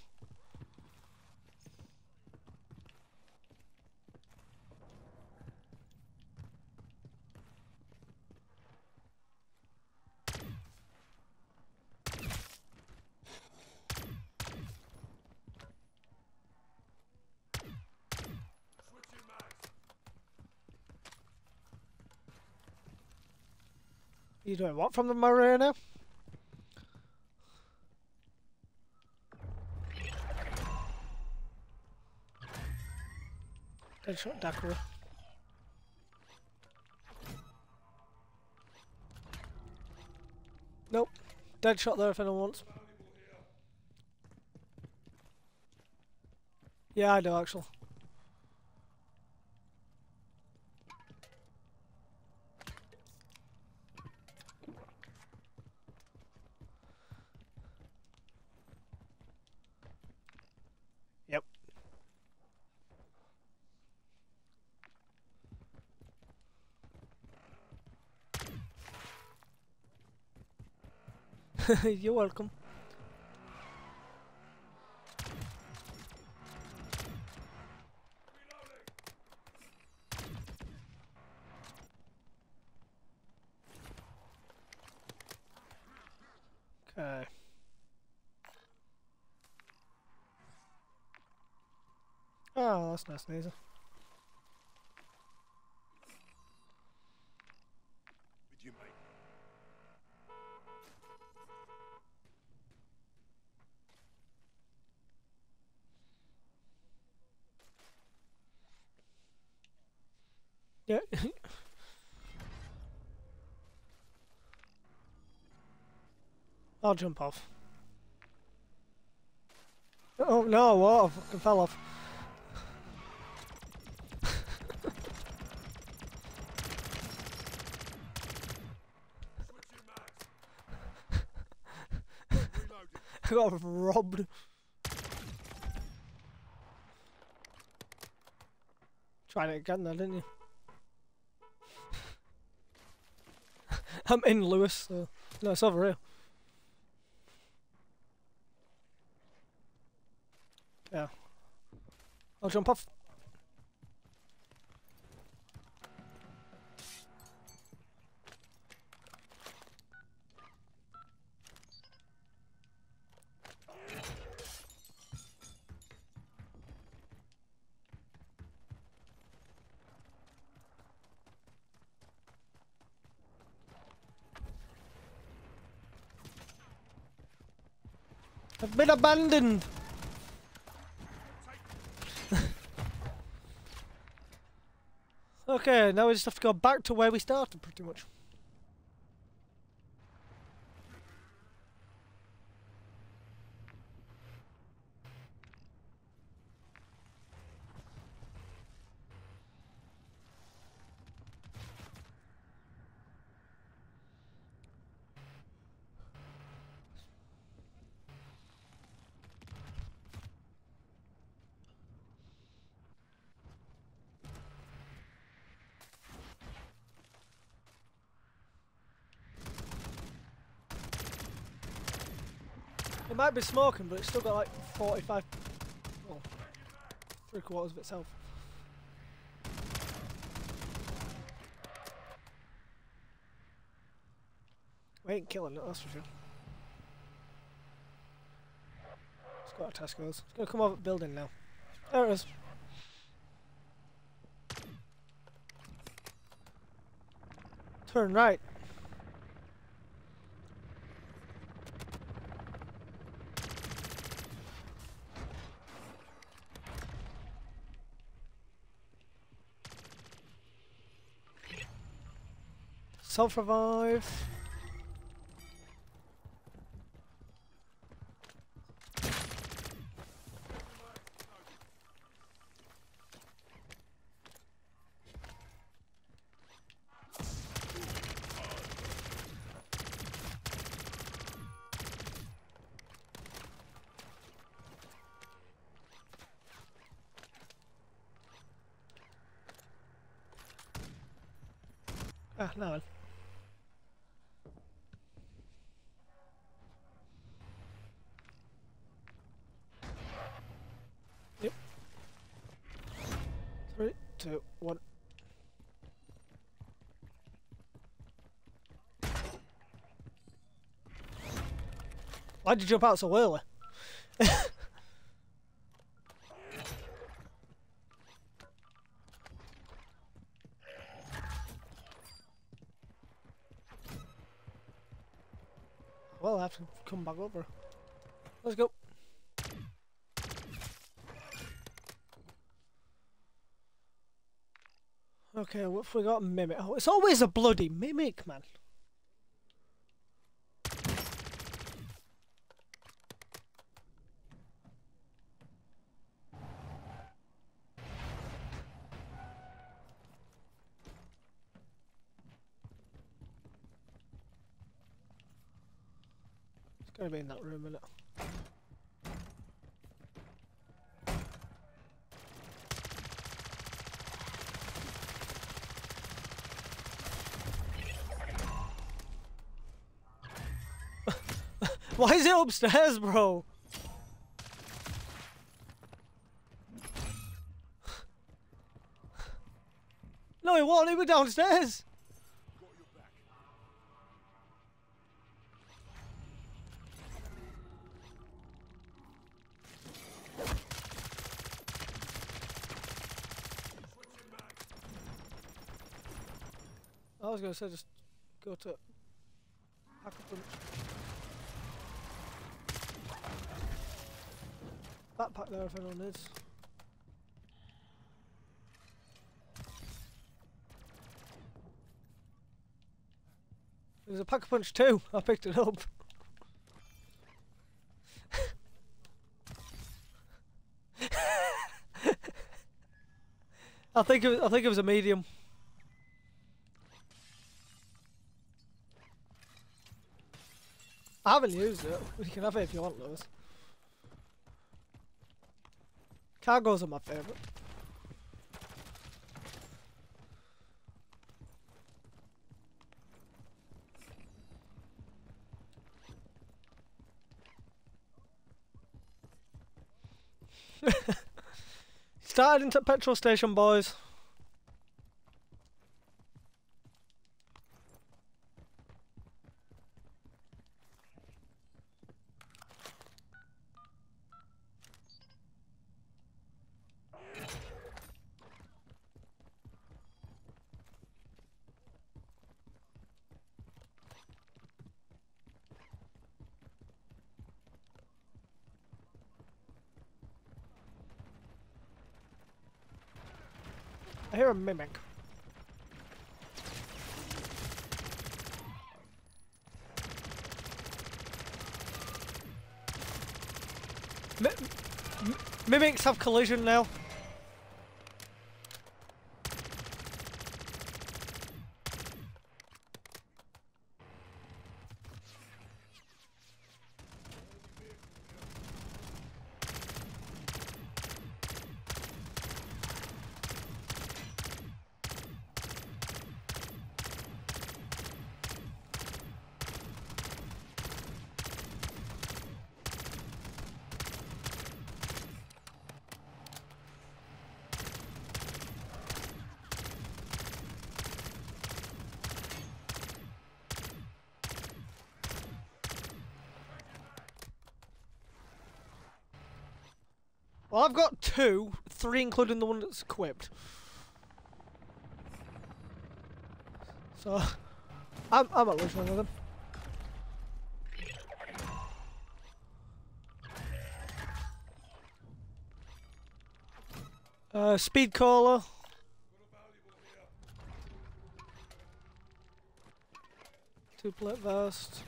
You doing what from the marina? Deadshot Dakar. Nope. Deadshot there if anyone wants. Yeah, I do actually. You're welcome. Okay. Oh, that's nice and easy. Yeah. I'll jump off. Oh no, what? I fucking fell off. I got robbed. Tried it again though, didn't you? I'm in Lewis, so no, it's over here. Yeah. I'll jump off. I've been abandoned. Okay, now we just have to go back to where we started, pretty much. It might be smoking, but it's still got like forty-five, oh, three quarters of itself. We ain't killing it, that's for sure. It's got a task goes. It's gonna come over the building now. There it is. Turn right. Self-revive. Ah, no. Two, one. Why'd you jump out so early? Well, I have to come back over. Let's go. Okay, what have we got? Mimic. Oh, it's always a bloody Mimic, man. It's gonna be in that room, isn't it? Why is it upstairs, bro? No, it won't. It was downstairs. I was going to say just go to Pack a Punch. That pack there if anyone needs. There's a Pack a Punch too. I picked it up. I think it was, I think it was a medium. I haven't used it. You can have it if you want, Lewis. Cargoes are my favourite. Started into petrol station, boys. I hear a Mimic. Mi M Mimics have collision now. Well, I've got two, three including the one that's equipped. So, I'm, I'm at least one of them. Uh, speed caller. Two plate vest.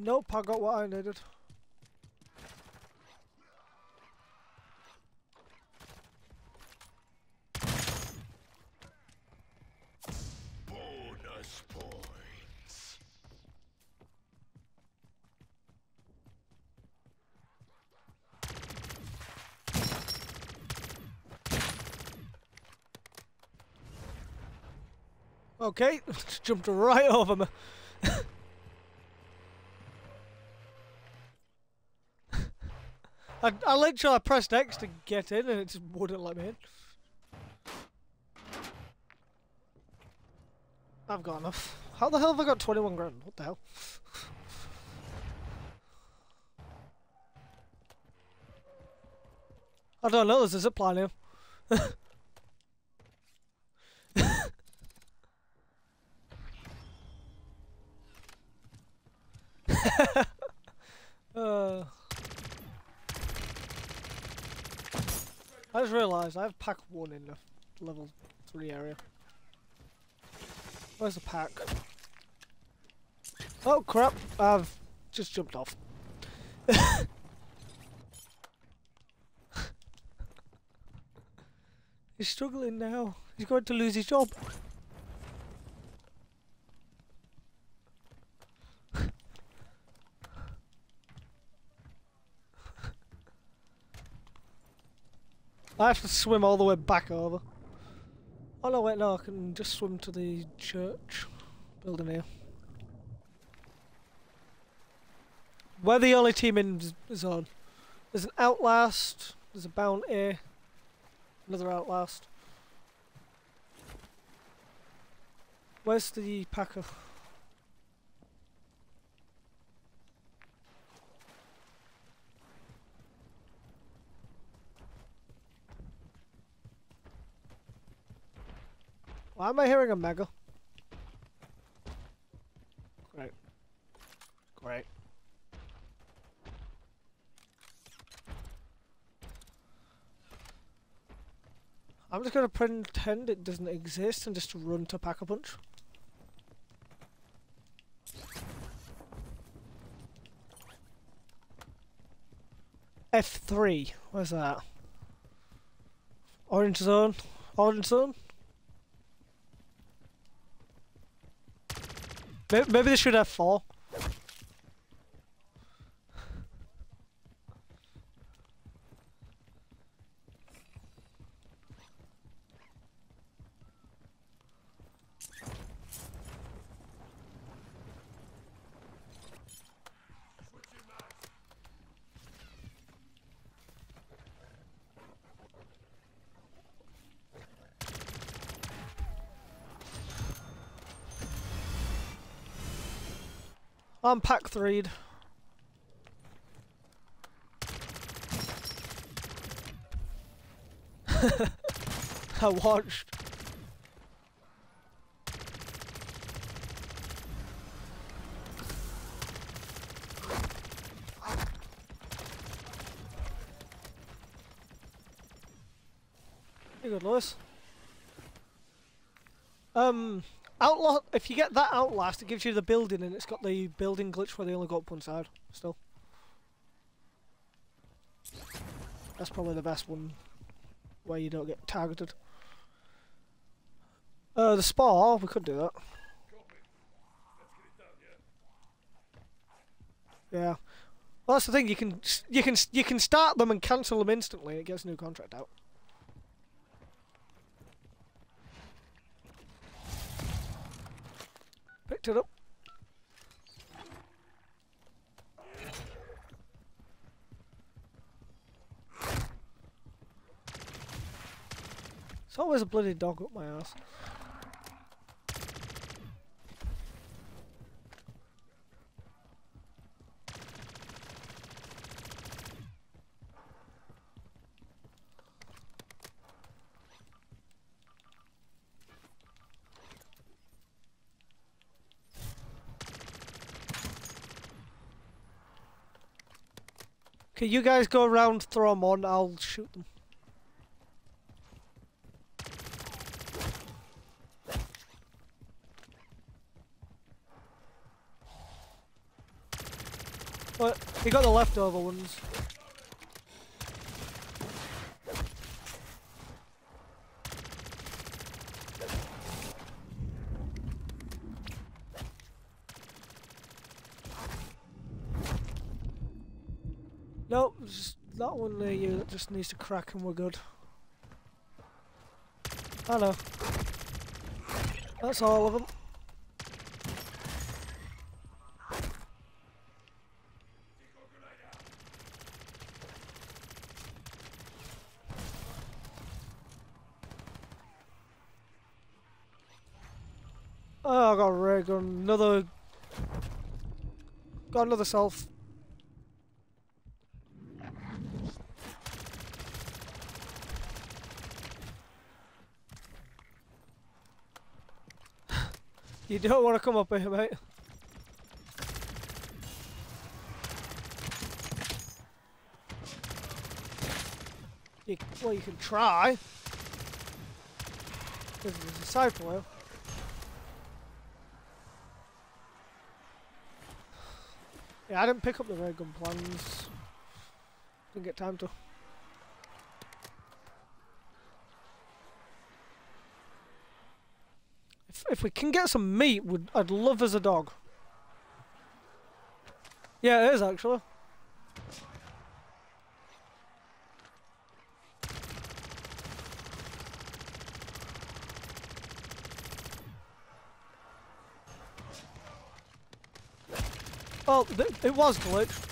Nope, I got what I needed. Bonus points. Okay, jumped right over me. I, I literally I pressed X to get in and it just wouldn't let me in. I've got enough. How the hell have I got twenty-one grand? What the hell? I don't know, there's a zip line here. uh... I just realised I have pack one in the level three area. Where's the pack? Oh crap, I've just jumped off. He's struggling now. He's going to lose his job. I have to swim all the way back over. Oh no, wait, no, I can just swim to the church building here. We're the only team in zone. There's an Outlast, there's a Bounty, another Outlast. Where's the Packer? Why am I hearing a Mega? Great. Great. I'm just gonna pretend it doesn't exist and just run to Pack a Punch. F three, where's that? Orange zone, orange zone. Maybe they should have four. I'm pack three'd. I watched. You good, Lewis? Um. Outlast, if you get that Outlast, it gives you the building, and it's got the building glitch where they only go up one side, still. That's probably the best one, where you don't get targeted. Uh, the Spar, we could do that. Yeah. Well, that's the thing, you can, you can, you can start them and cancel them instantly, and it gets a new contract out. Picked it up. It's always a bloody dog up my ass. Okay, you guys go around, throw them on, I'll shoot them. But we got the leftover ones. Nope, just that one near you that just needs to crack and we're good. I know. That's all of them. Oh, I got a ray gun. Another. Got another self. You don't want to come up here, mate. You, well, you can try. There's a Disciple. Yeah, I didn't pick up the ray gun plans. Didn't get time to. If we can get some meat, would I'd love as a dog. Yeah, it is actually. Oh, th it was glitched.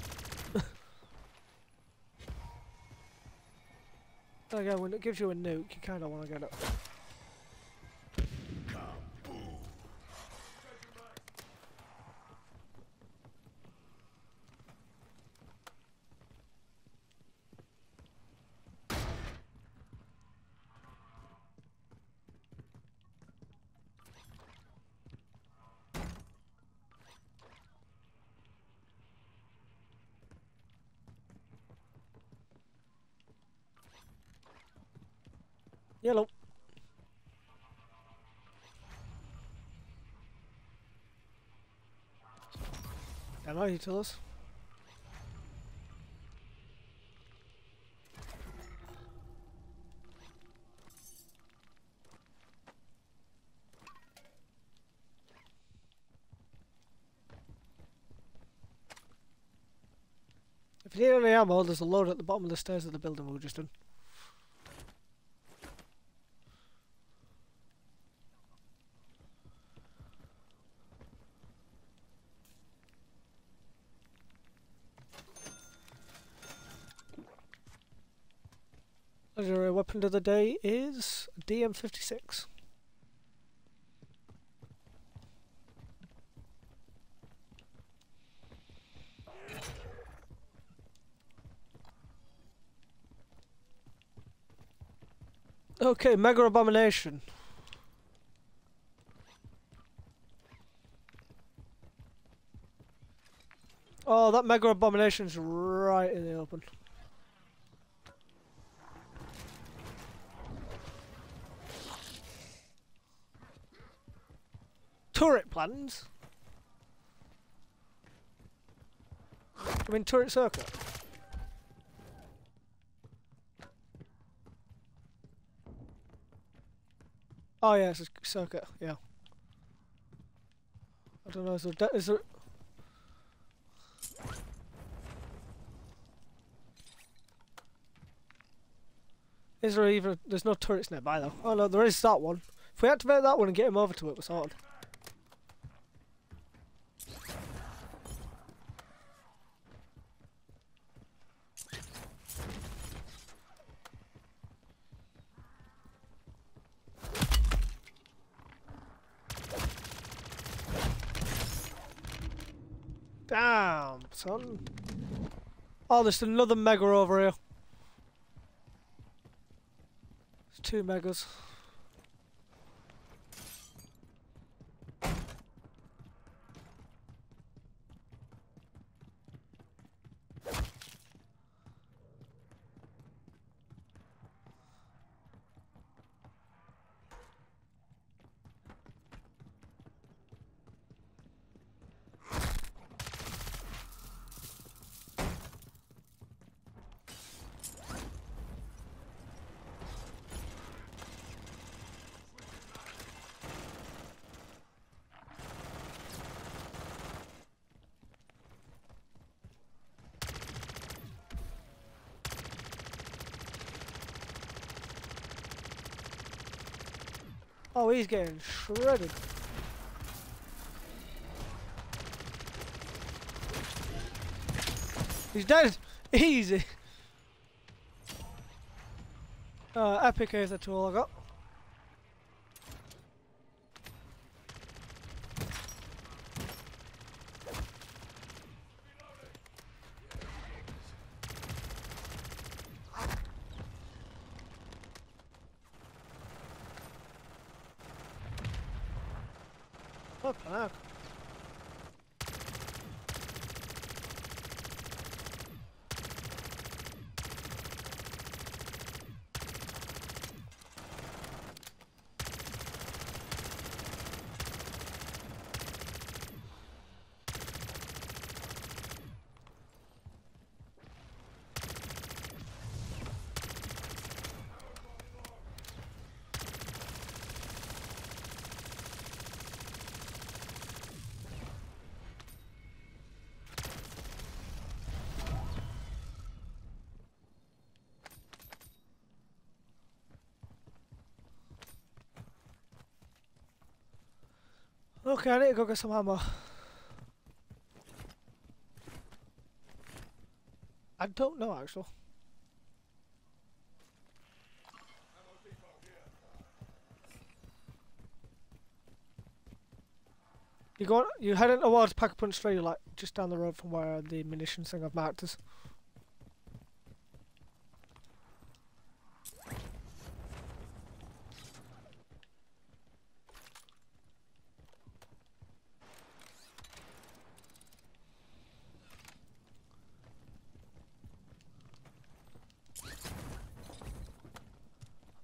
Again, when it gives you a nuke, you kind of want to get it. Yellow. Am I to us? If you need any ammo, there's a load at the bottom of the stairs of the building we're just in. Legendary weapon of the day is D M fifty-six. Okay, Mega Abomination. Oh, that Mega Abomination's right in the open. Turret plans? I mean turret circuit. Oh yeah, it's a circuit, yeah. I don't know, is there... Is there Is there even... There's no turrets nearby though. Oh no, there is that one. If we activate that one and get him over to it, we're sorted. Damn, son. Oh, there's another mega over here. There's two megas. Oh, he's getting shredded. He's dead! Easy! Uh, epic Aether tool I got. Okay, I need to go get some ammo. I don't know, actually. You going? You heading towards Pack a Punch three, like just down the road from where the munitions thing I've marked is.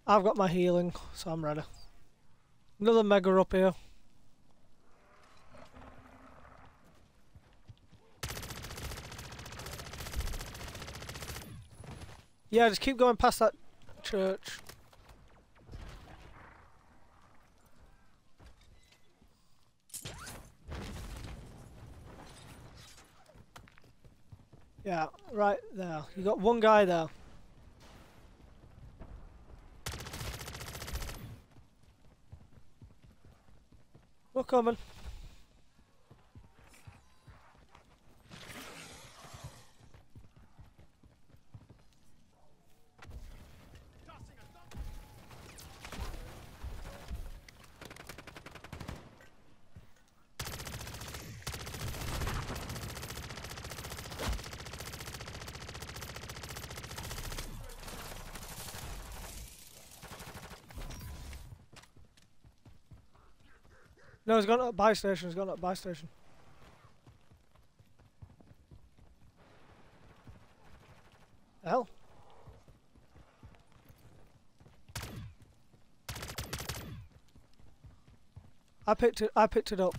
I've got my healing, so I'm ready. Another mega up here. Yeah, just keep going past that church. Yeah, right there. You got one guy there. We're coming. No, he's gone up by station, he's gone up by station. Hell. I picked it I picked it up.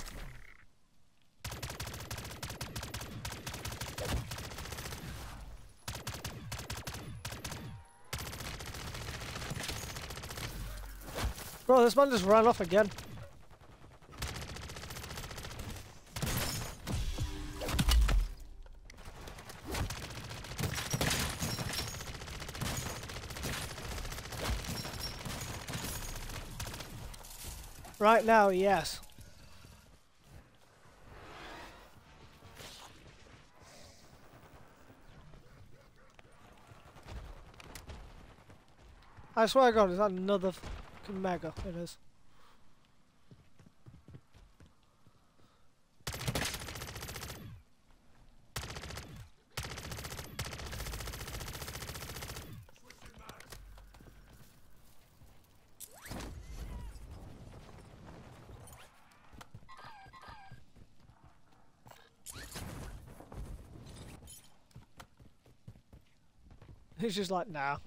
Bro, this man just ran off again. Right now, yes. I swear to God, is that another fucking mega? It is. He's just like, nah.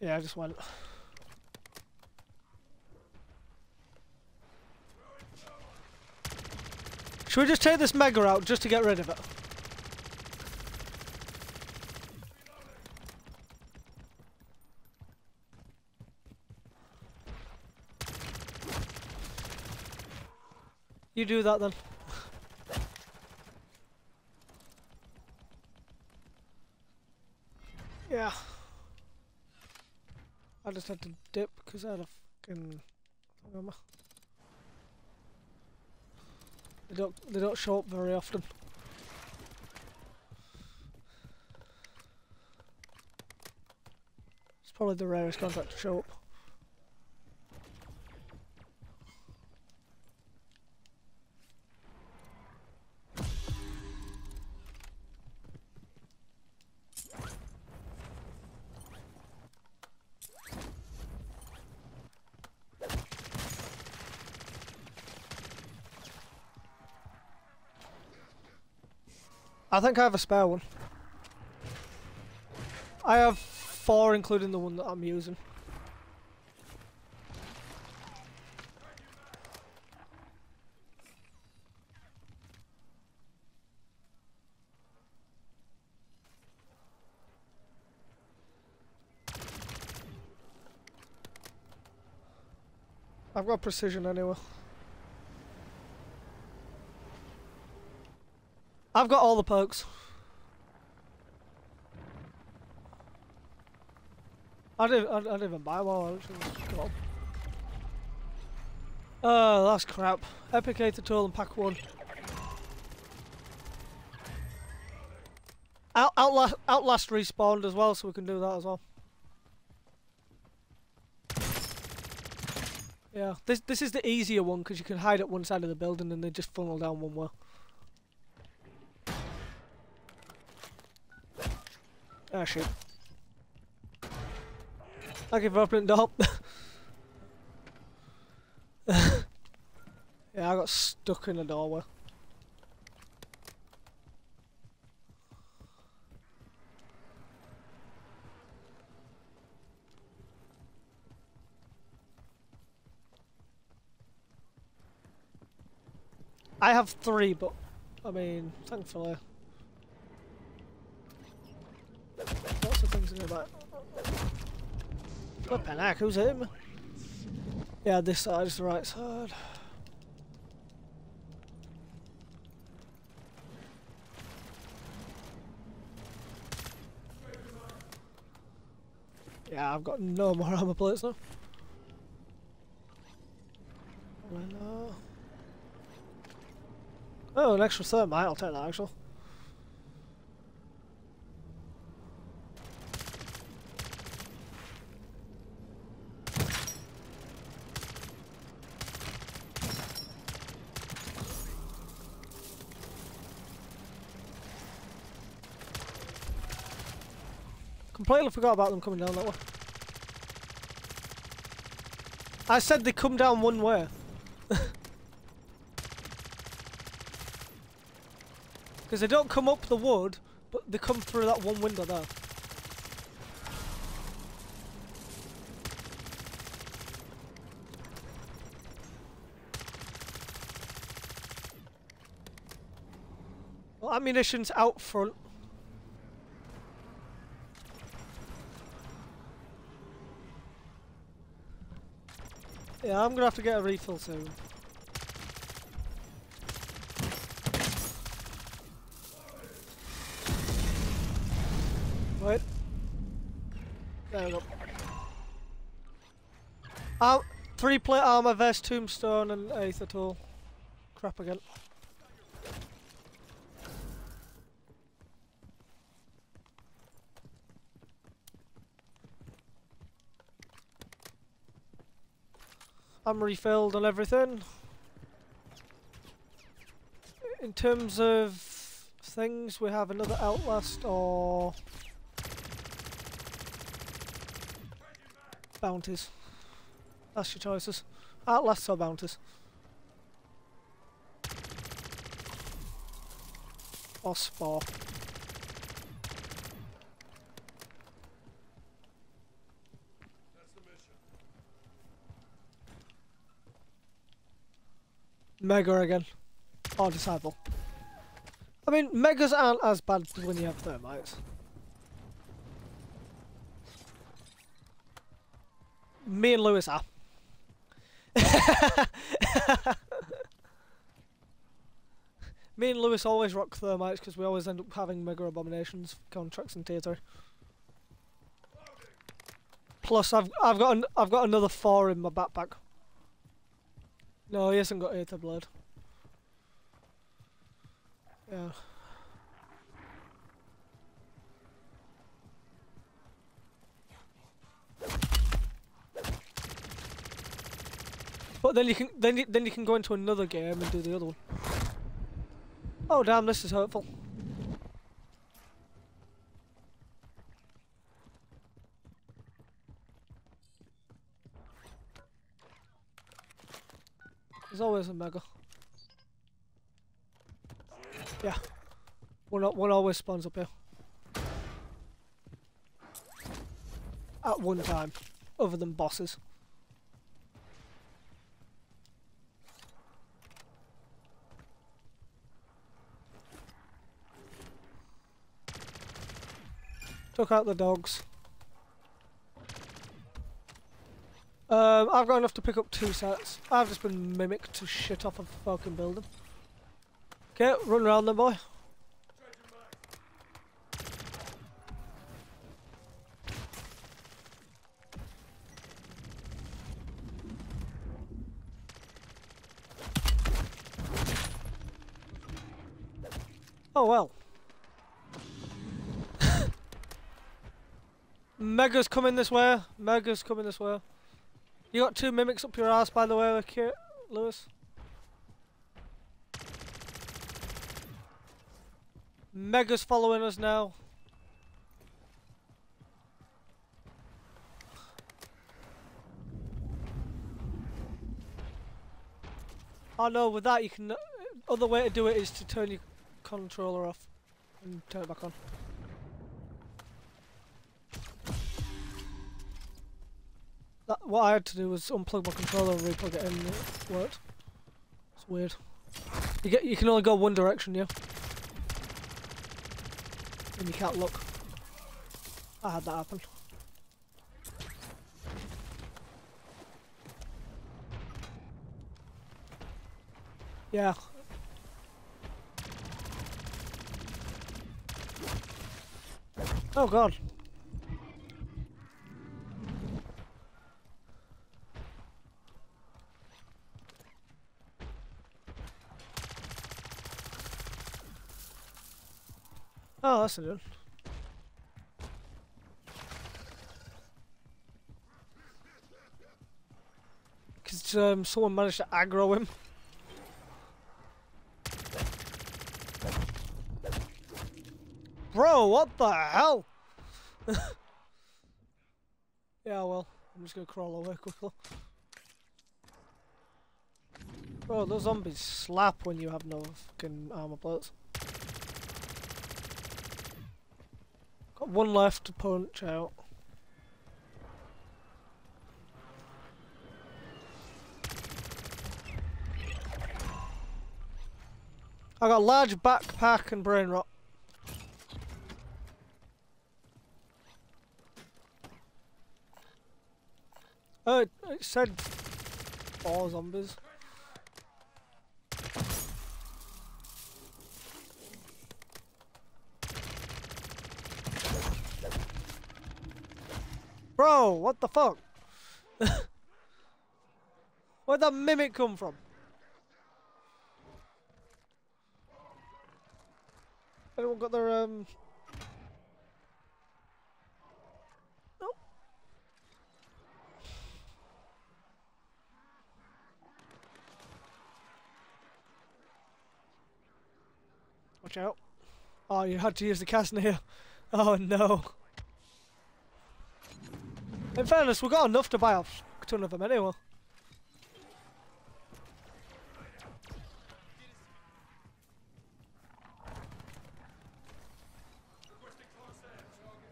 Yeah, I just went. Should we just take this mega out just to get rid of it? You do that then. Yeah. I just had to dip because I had a fucking armor. They don't they don't show up very often. It's probably the rarest contract to show up. I think I have a spare one. I have four, including the one that I'm using. I've got precision anyway. I've got all the perks. I didn't, I didn't even buy one, I literally just got up. Oh, that's crap. Epicator tool and pack one. Out, Outlast, Outlast respawned as well, so we can do that as well. Yeah, this this is the easier one because you can hide at one side of the building and they just funnel down one well. Ah, shit. Thank you for opening the door. Yeah, I got stuck in the doorway. I have three, but I mean, thankfully, lots of things in here. But flippin' heck, who's him? Yeah, this side is the right side. Yeah, I've got no more armor plates now. Hello. Oh, an extra thermite, I'll take that actually. Completely forgot about them coming down that way. I said they come down one way. Because they don't come up the wood, but they come through that one window there. Well, ammunition's out front. Yeah, I'm gonna have to get a refill soon. Wait. There we go. Out, three plate armor, vest, tombstone, and Aether tool. Crap again. I'm refilled on everything. In terms of things, we have another Outlast or Bounties. That's your choices. Outlast or Bounties. Or Spore. Mega again, or Disciple. I mean, Megas aren't as bad when you have thermites. Me and Lewis are. Me and Lewis always rock thermites because we always end up having Mega Abominations contracts in Tier three. Plus, I've I've got an, I've got another four in my backpack. No, he hasn't got Aether blood. Yeah. But then you can then you, then you can go into another game and do the other one. Oh damn, this is hurtful. There's always a Mega. Yeah. One, one always spawns up here. At one time. Other than bosses. Took out the dogs. Um, I've got enough to pick up two sets. I've just been mimicked to shit off a fucking building. Okay, run around then, boy. Oh well. Mega's coming this way. Mega's coming this way. You got two mimics up your ass, by the way, Lewis. Mega's following us now. Oh no, with that you can... Other way to do it is to turn your controller off and turn it back on. That, what I had to do was unplug my controller and replug it in, and it worked. It's weird. You get, you can only go one direction, yeah. And you can't look. I had that happen. Yeah. Oh god. Oh, that's a good. Because um, someone managed to aggro him. Bro, what the hell? Yeah, well, I'm just gonna crawl away quickly. Bro, those zombies slap when you have no fucking armor plates. Got one left to punch out. I got a large backpack and brain rot. Oh, it, it said four zombies. Bro, what the fuck? Where'd that mimic come from? Anyone got their um? Nope. Watch out! Oh, you had to use the Kaznia. Oh no. In fairness, we got enough to buy a ton of them anyway.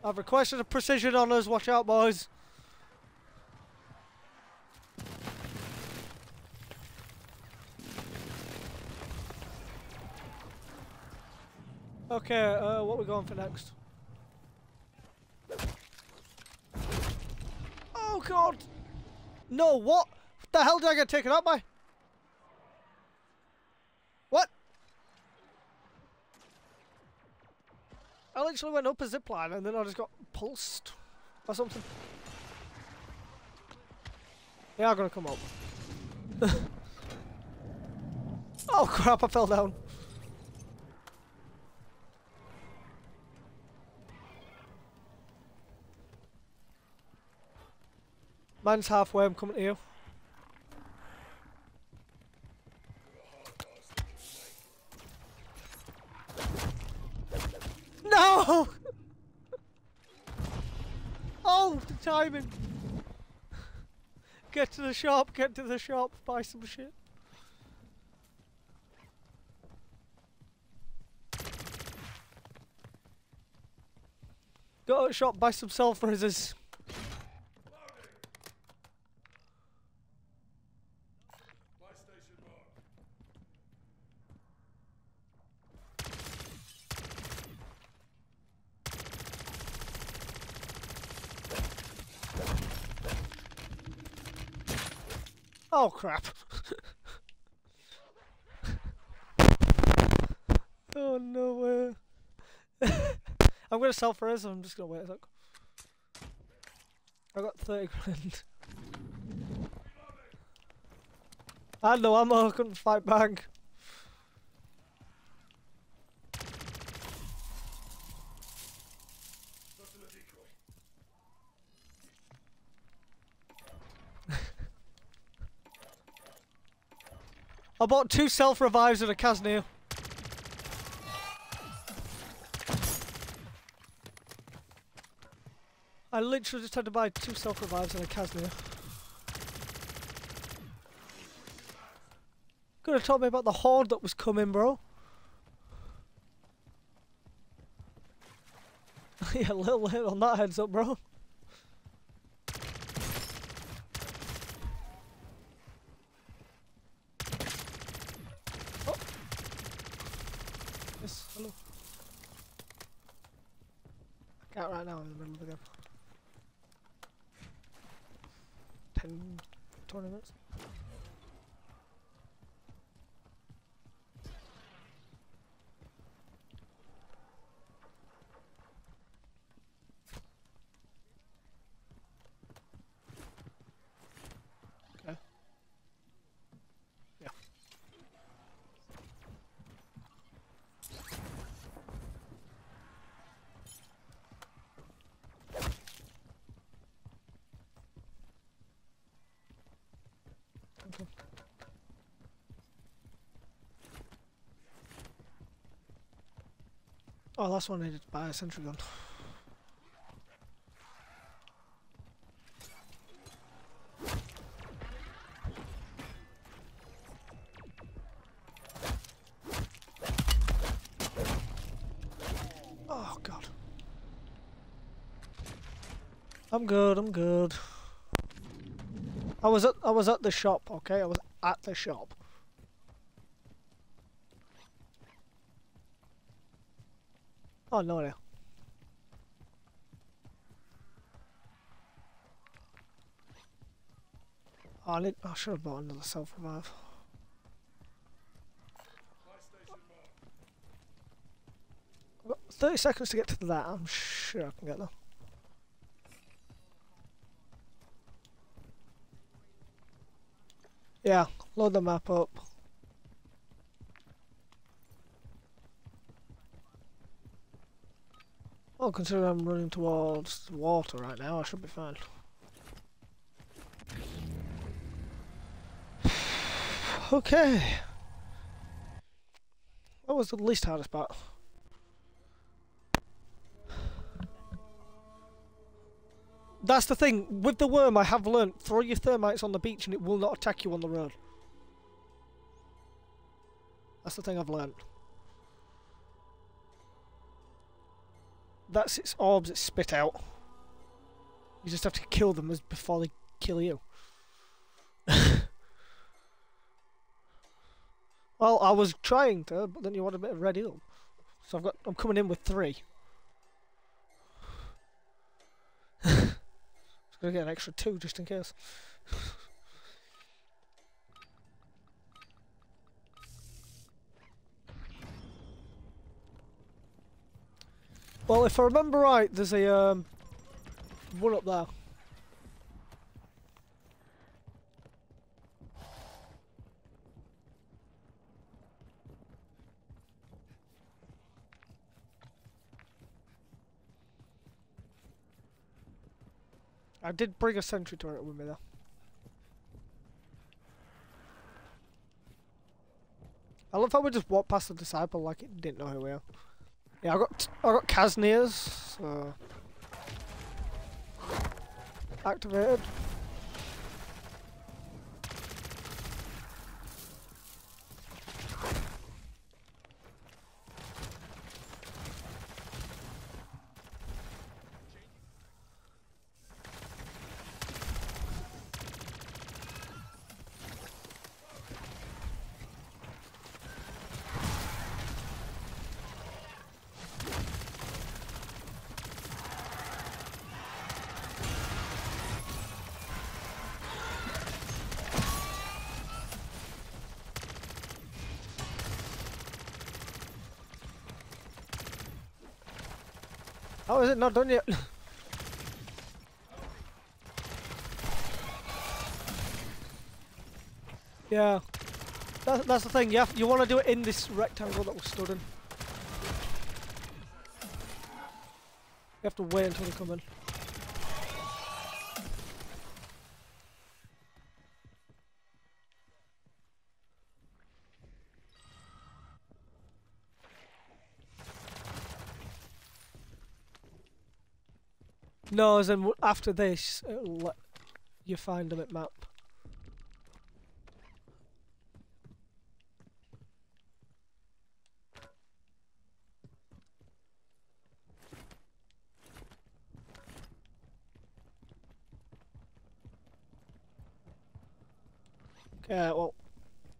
I've requested a precision on us, watch out boys. Okay, uh, what are we going for next? Oh god! No, what? What the hell did I get taken out by? What? I literally went up a zipline and then I just got pulsed or something. They are gonna come up. Oh crap, I fell down. Mine's halfway, I'm coming to you. No! Oh, the timing! Get to the shop, get to the shop, buy some shit. Go to the shop, buy some self-revives. Oh crap. Oh no way. I'm gonna sell for this, I'm just gonna wait a sec. I got thirty grand. I had no ammo, I couldn't fight back. I bought two self-revives and a Kaznia. I literally just had to buy two self-revives and a Kaznia. Gonna talk to me about the horde that was coming, bro. Yeah, a little late on that heads up, bro. Out right now in the middle of the game. ten, twenty minutes. Okay. Yeah. Oh, that's one I needed to buy a sentry gun. Oh god. I'm good, I'm good. I was at I was at the shop, okay? I was at the shop. Oh, no, no. Oh, I, need, I should have bought another self-revive. I've got thirty seconds to get to that. I'm sure I can get there. Yeah, load the map up. Well, considering I'm running towards water right now, I should be fine. Okay. That was the least hardest part. That's the thing. With the worm, I have learnt, throw your thermites on the beach and it will not attack you on the road. That's the thing I've learnt. That's its orbs that spit out. You just have to kill them as before they kill you. Well, I was trying to, but then you want a bit of red eel. So I've got I'm coming in with three. I'm just gonna get an extra two just in case. Well, if I remember right, there's a um, one up there. I did bring a sentry turret with me there. I love how we just walked past the Disciple like it didn't know who we are. Yeah, I got I got Kazniers, so activated. How is it not done yet? Yeah, that, that's the thing. You have, you want to do it in this rectangle that we're stood in. You have to wait until they come in. No, as in after this, it'll let you find them at map. Yeah, well,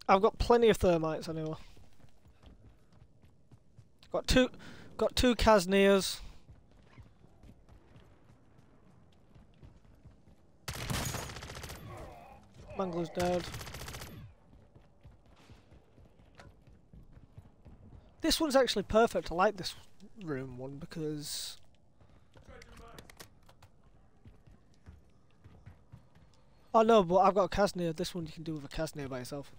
I've got plenty of thermites anyway. Got two, got two Kazniers. Mangler's dead. This one's actually perfect. I like this room one because oh no, but I've got a Kaznia. This one you can do with a Kaznia by yourself.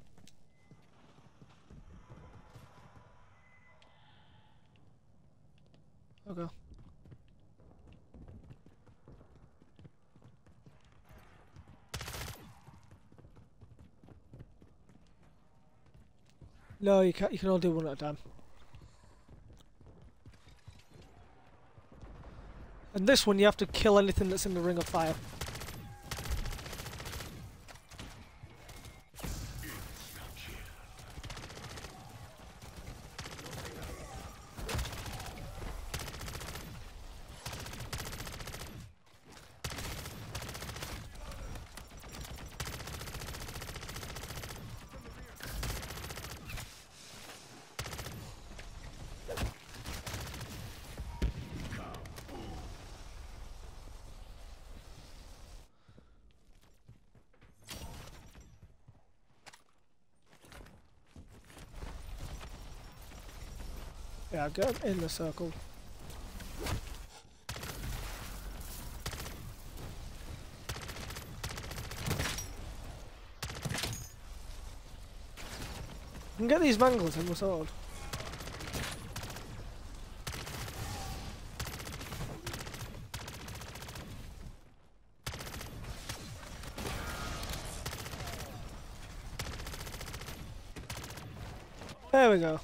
Okay. No, you can you can all do one at a time. And this one you have to kill anything that's in the ring of fire. Yeah, get in the circle. I can get these mangles in my sword. There we go.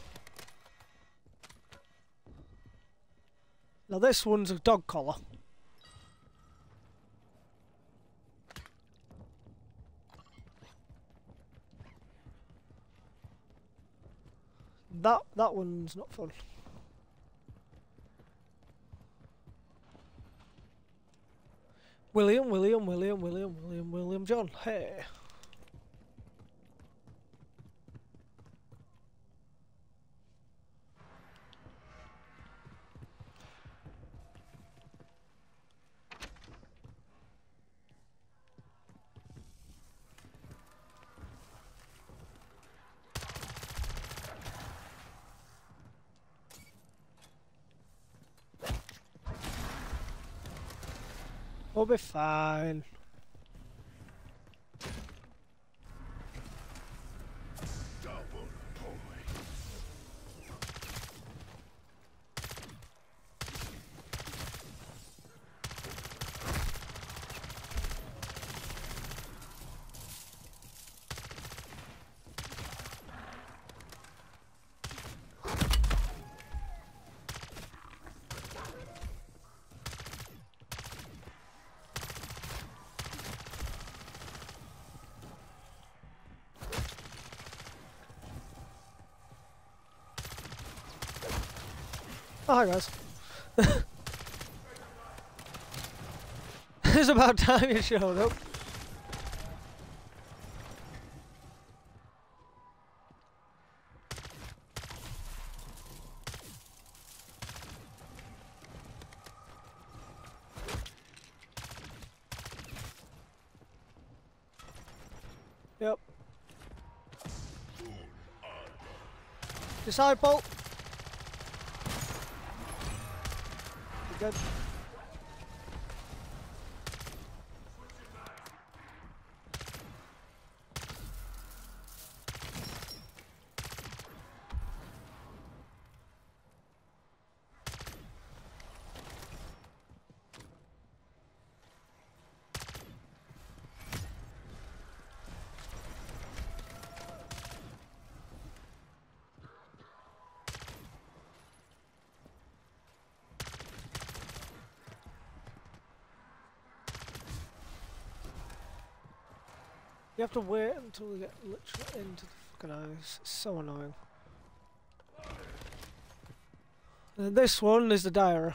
Now this one's a dog collar. That that one's not fun. William, William, William, William, William, William John. Hey. We'll be fine. Oh, hi guys. It's about time you showed up. Yep. Disciple. Good. You have to wait until we get literally into the fucking eyes. It's so annoying. And this one is the diary.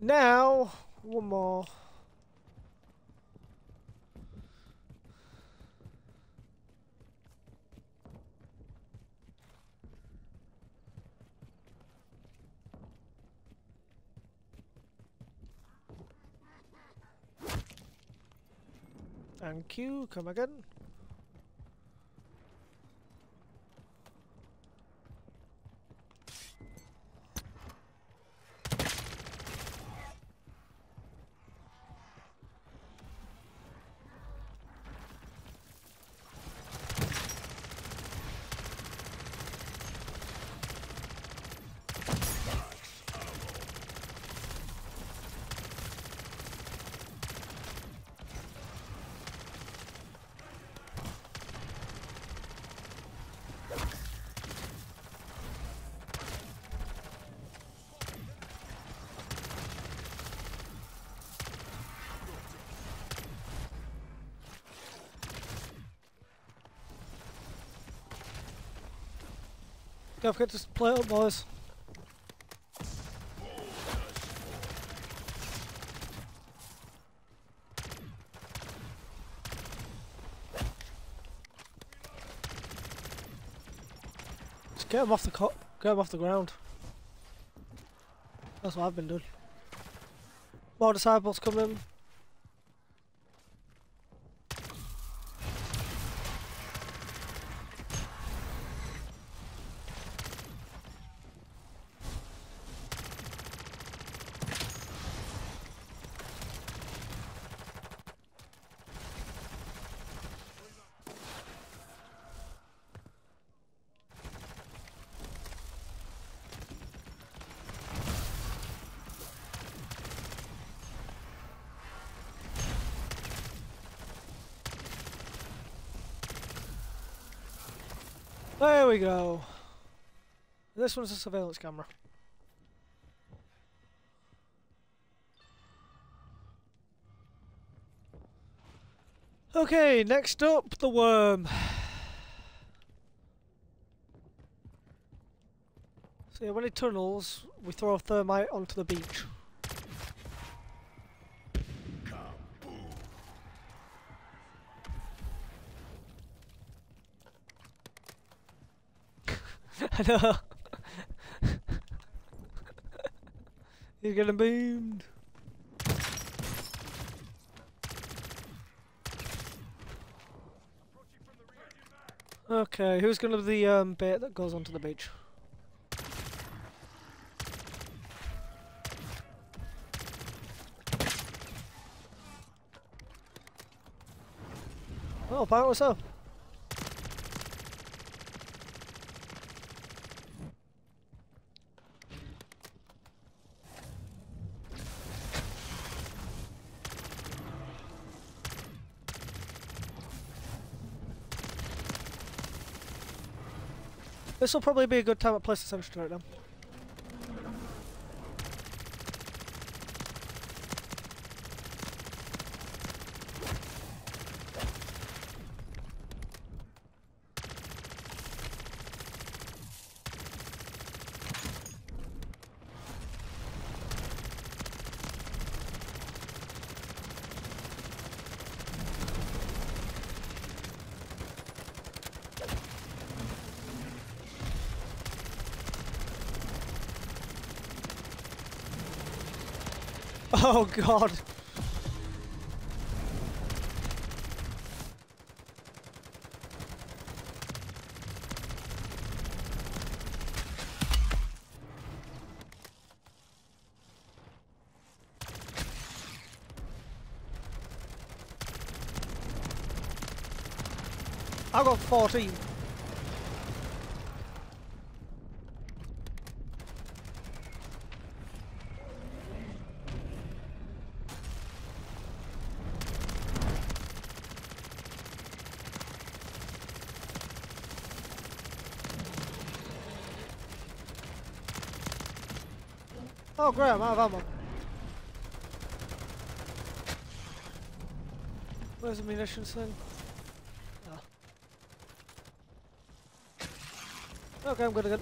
Now, one more. Thank you, come again. Don't forget to play up, boys. Just get him off the cop, get him off the ground. That's what I've been doing. More disciples coming. There we go. This one's a surveillance camera. Okay, next up, the worm. So yeah, when it tunnels, we throw a thermite onto the beach. I know. He's getting boomed. Okay, who's gonna be the um, bait that goes onto the beach? Oh, apparently so. This will probably be a good time to place the sentry right now. Oh god! I got fourteen. Oh, great, I'm out of ammo. Where's the munitions thing? Oh. Okay, I'm good again.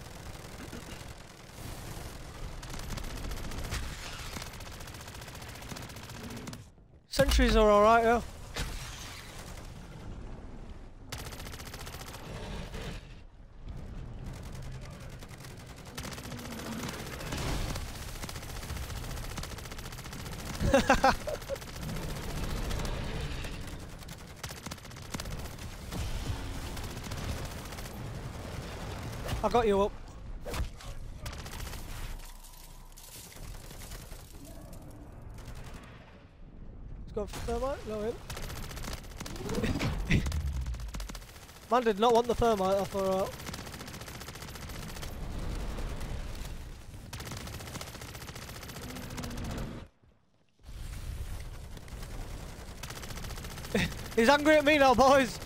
Sentries are alright, yeah. I got you up. He's gone for thermite? No, him. Man did not want the thermite off her out. He's angry at me now, boys!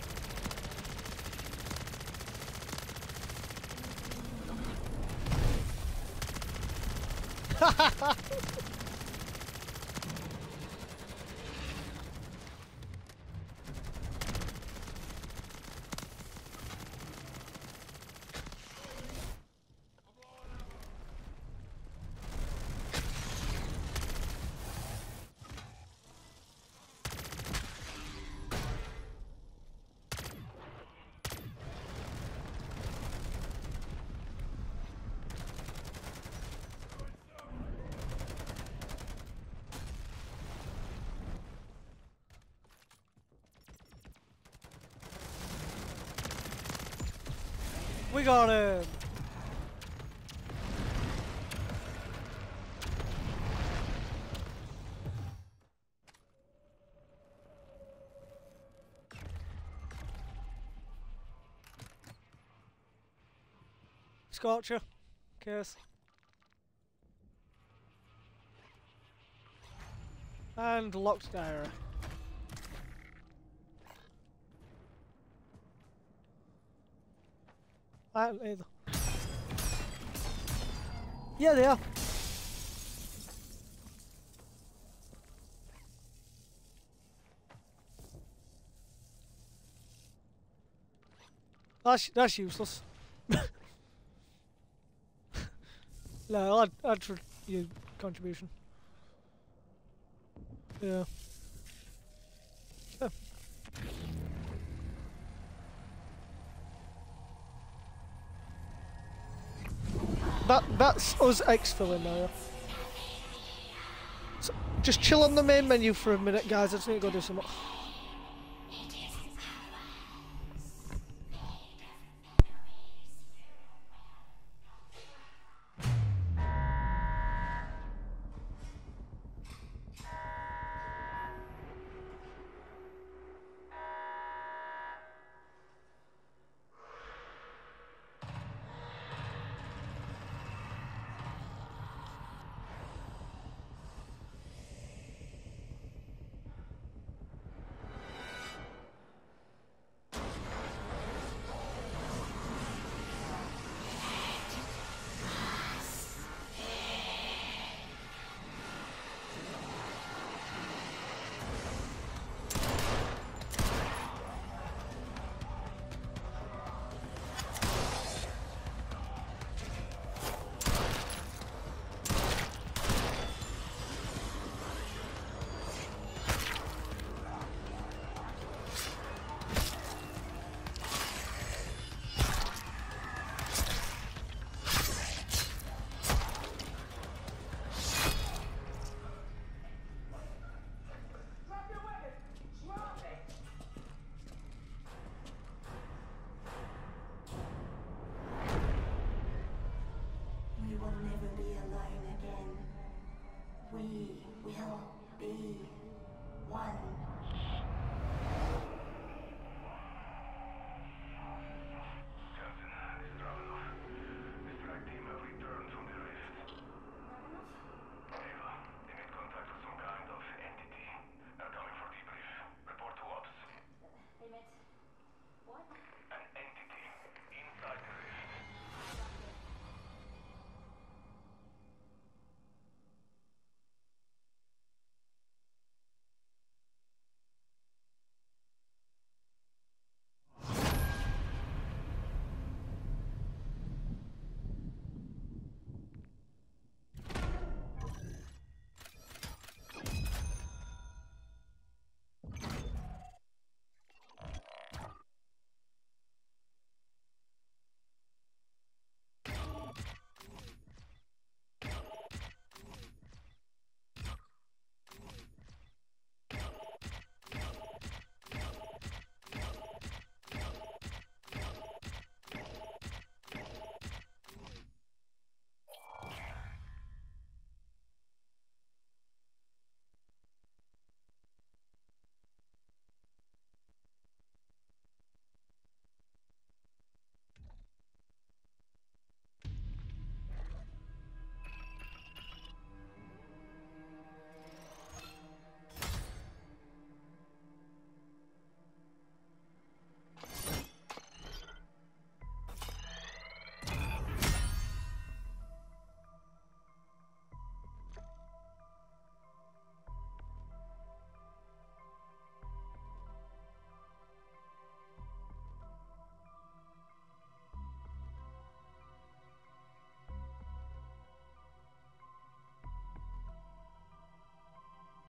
We got him! Scorcher. Kiss. And locked diary. I don't either. Yeah, they are. That's, that's useless. No, I'd, I'd for your contribution. Yeah. Yeah. That that's us exfilling now. So just chill on the main menu for a minute, guys. I just need to go do some more.